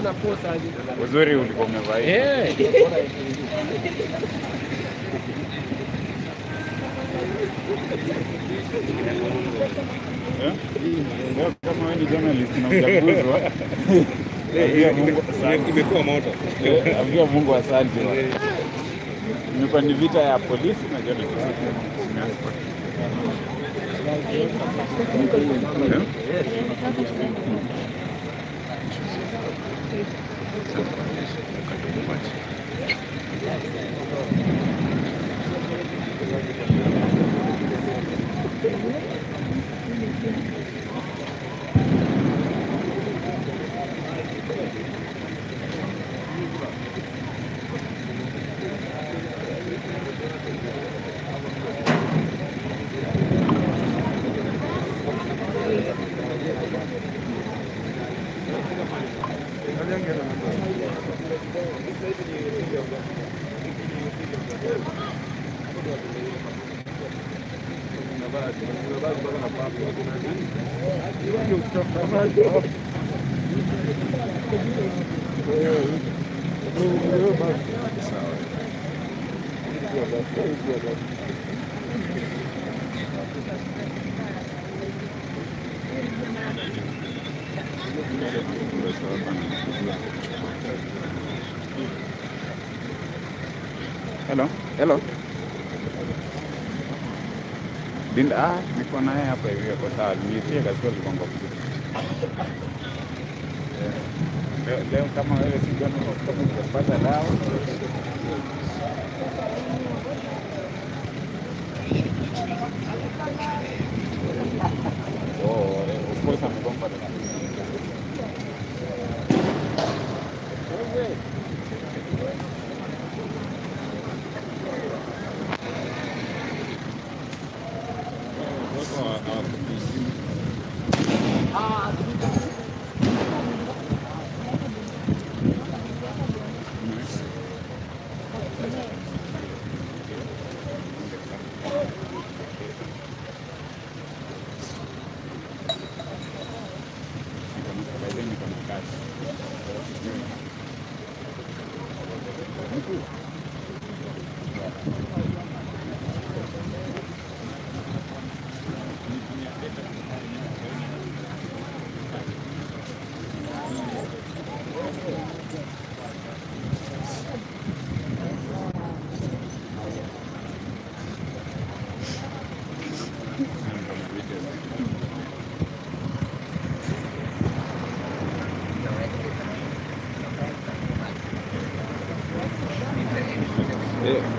na posa aje. Uzuri ulikuwa umevaa. Eh. Ndio kama wewe journalist na unakuwa. Eh, imekuwa moto. Ndio Mungu asante. Nipa ni vita ya polisi na journalist. Thank you. Hello, hello. Dinda, niko naye hapa hivi kwa saa nimetia katika likongo. Eh, leo kama wewe si jana kupata dawa. Oh, ukosa mkomba tena.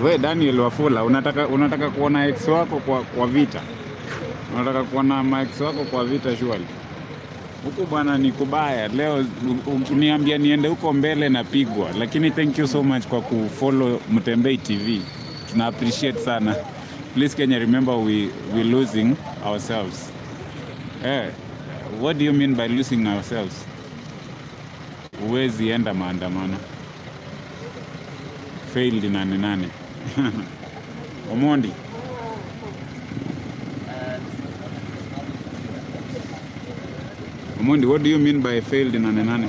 We Daniel Wafula, unataka unataka kuona ex wako kwa kwa vita. Unataka kuona ma ex wako kwa vita shwari. Huko bwana ni kubaya. Leo uniambia niende huko mbele na pigwa. Lakini thank you so much kwa kufollow Mutembei T V. Tuna appreciate sana. Please Kenya, remember we we losing ourselves. Eh, hey, what do you mean by losing ourselves? Uwezi enda maandamano. Failed nane nane. Omondi. Omondi, what do you mean by failed nane nane?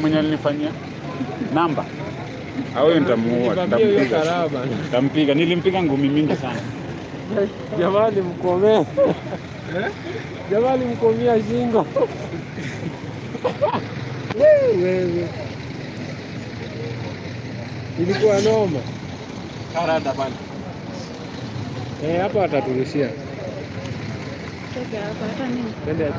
Mwenye alinifanyia namba au nitamuua nitampiga nitampiga nilimpiga ngumi mingi sana. Jamani mkomee, jamani mkomea shingo. Wewe ilikuwa noma karada bana. Eh, hapa ataturushia toka hapa hata mimi ndio.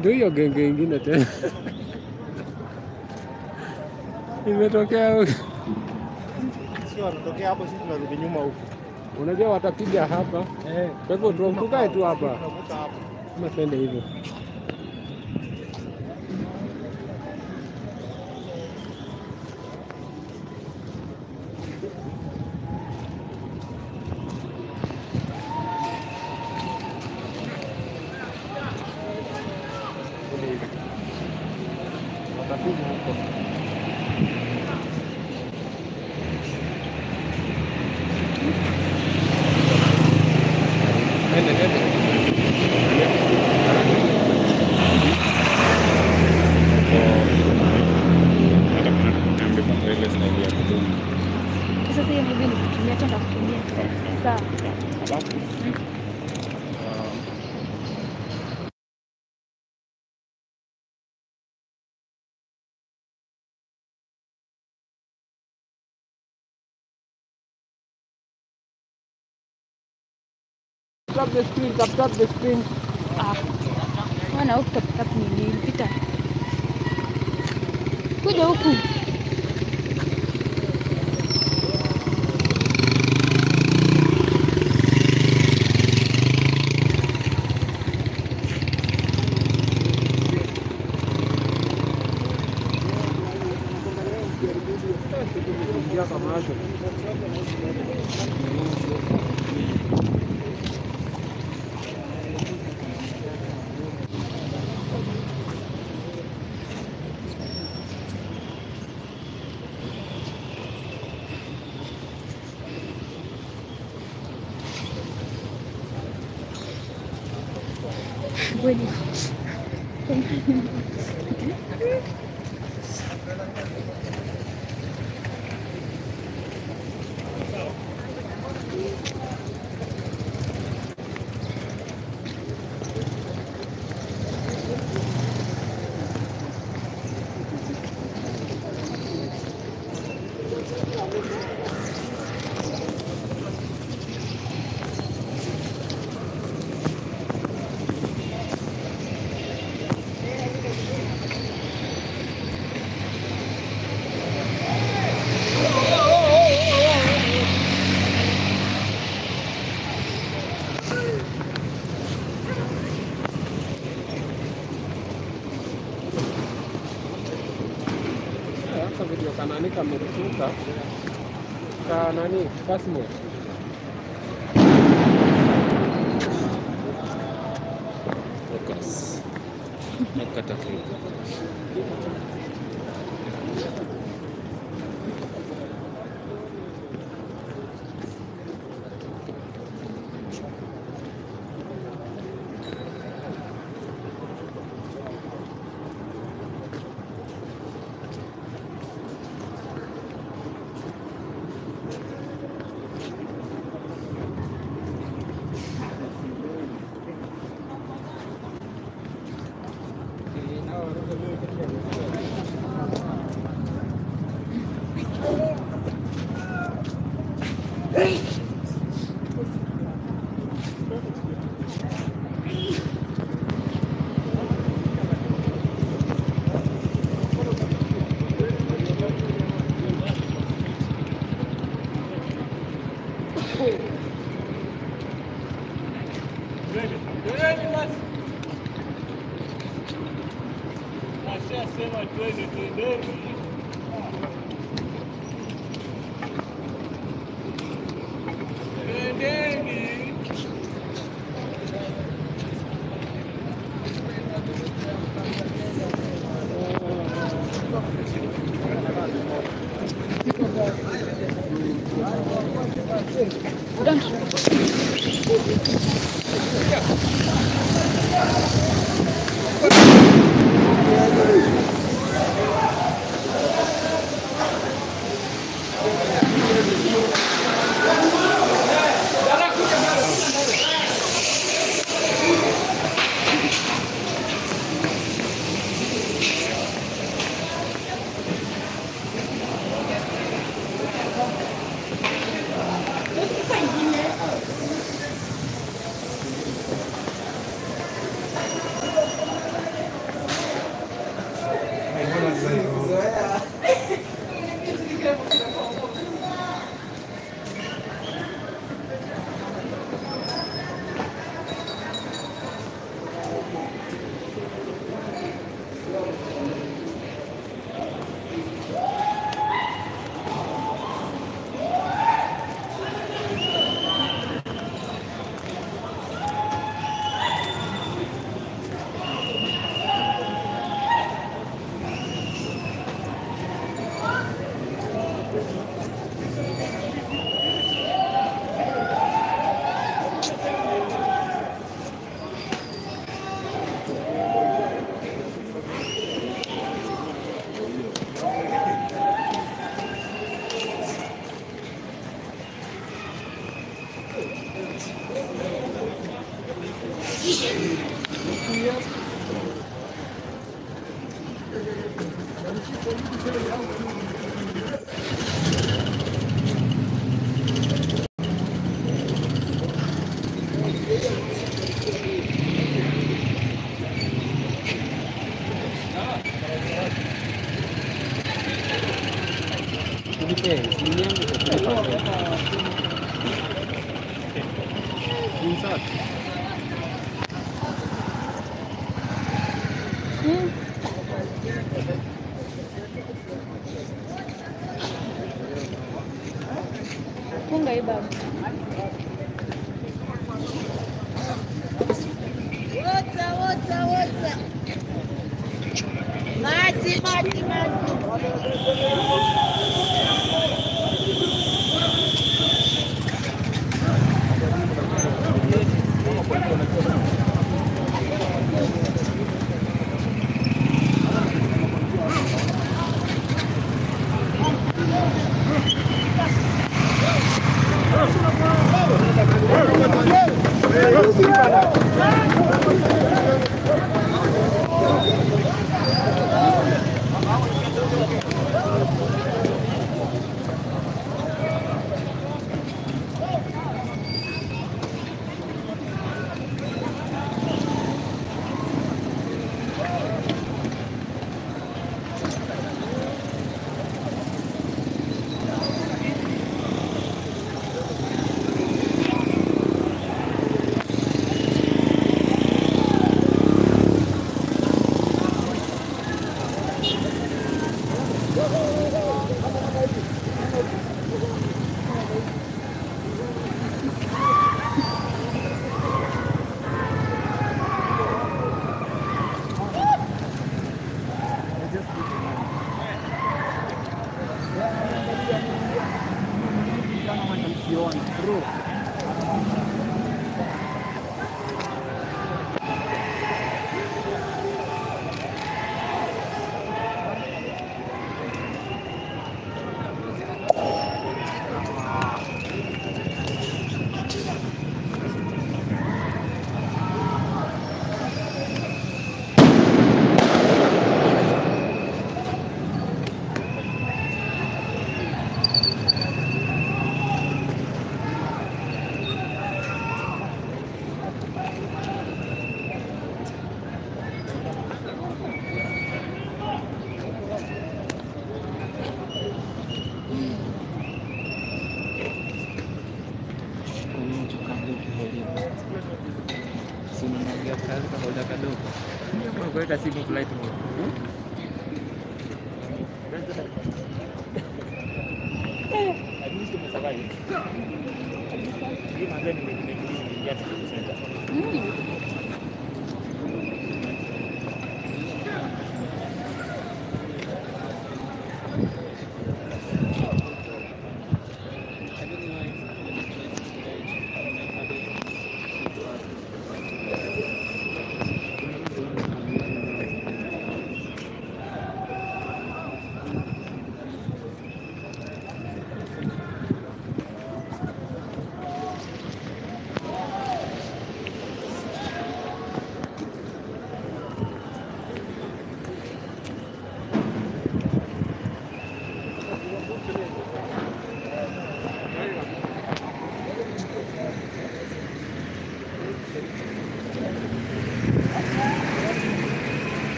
Ndio genge ingine tena. Imetokea sio anatokea hapo, sisi tunarudi nyuma huko. Unajua watapiga hapa. Eh. Kwa hivyo ndio tukae tu hapa. Kama twende hivyo. Tap the screen, tap tap the screen. Ah, wana huku tap tap nini, nilipita. Kuja huku. Bueno. Kamerikuta ka nani kasmo focus nakata kile Thank you.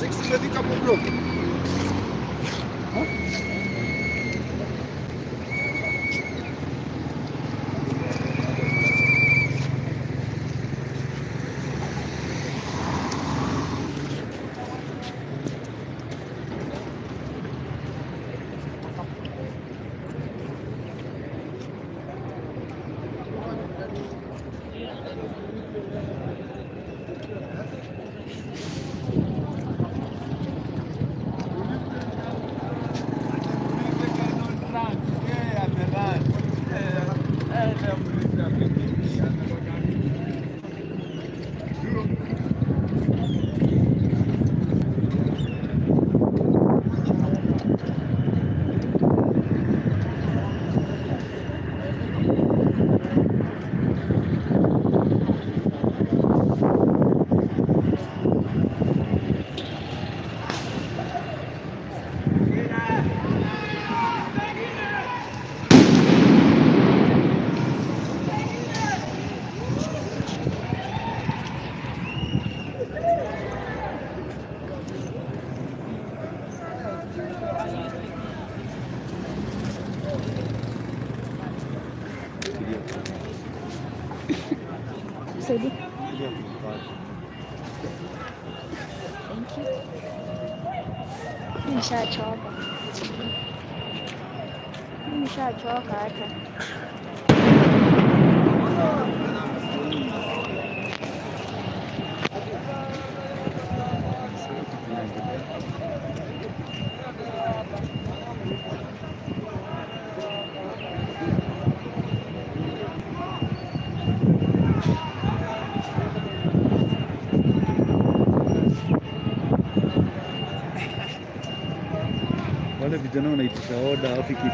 six inafika block. Nishachoka. Nishachoka hata. Vijana wanaitisha oda au fikiri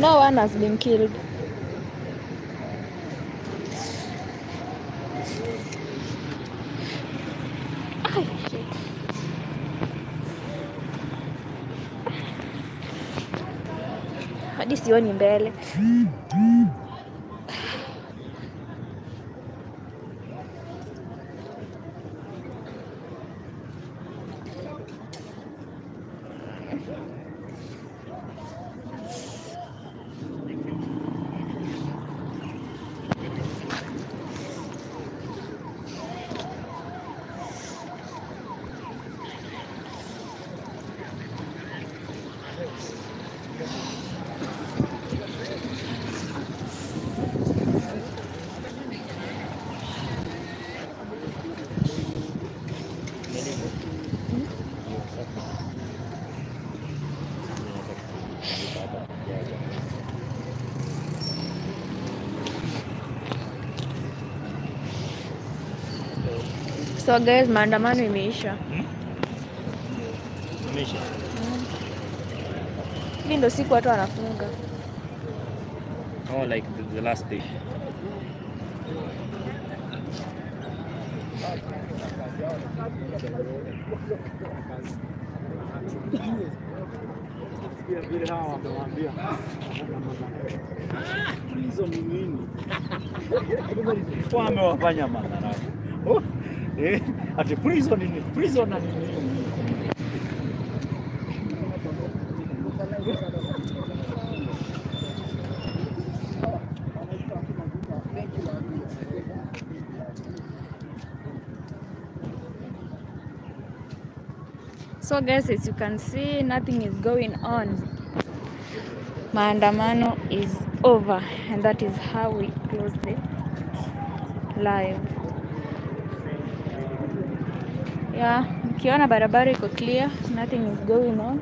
No one has been killed. Hadi sioni mbele. So guys, maandamano imeisha. Hmm? Imeisha. Hii ndio siku watu wanafunga. Oh, like the, the last day. At the prison, in the prison, and in So guys, as you can see, nothing is going on. Maandamano is over, and that is how we close the live. Yeah, mkiona barabara iko clear, nothing is going on.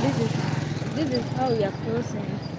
This is this is how we are closing.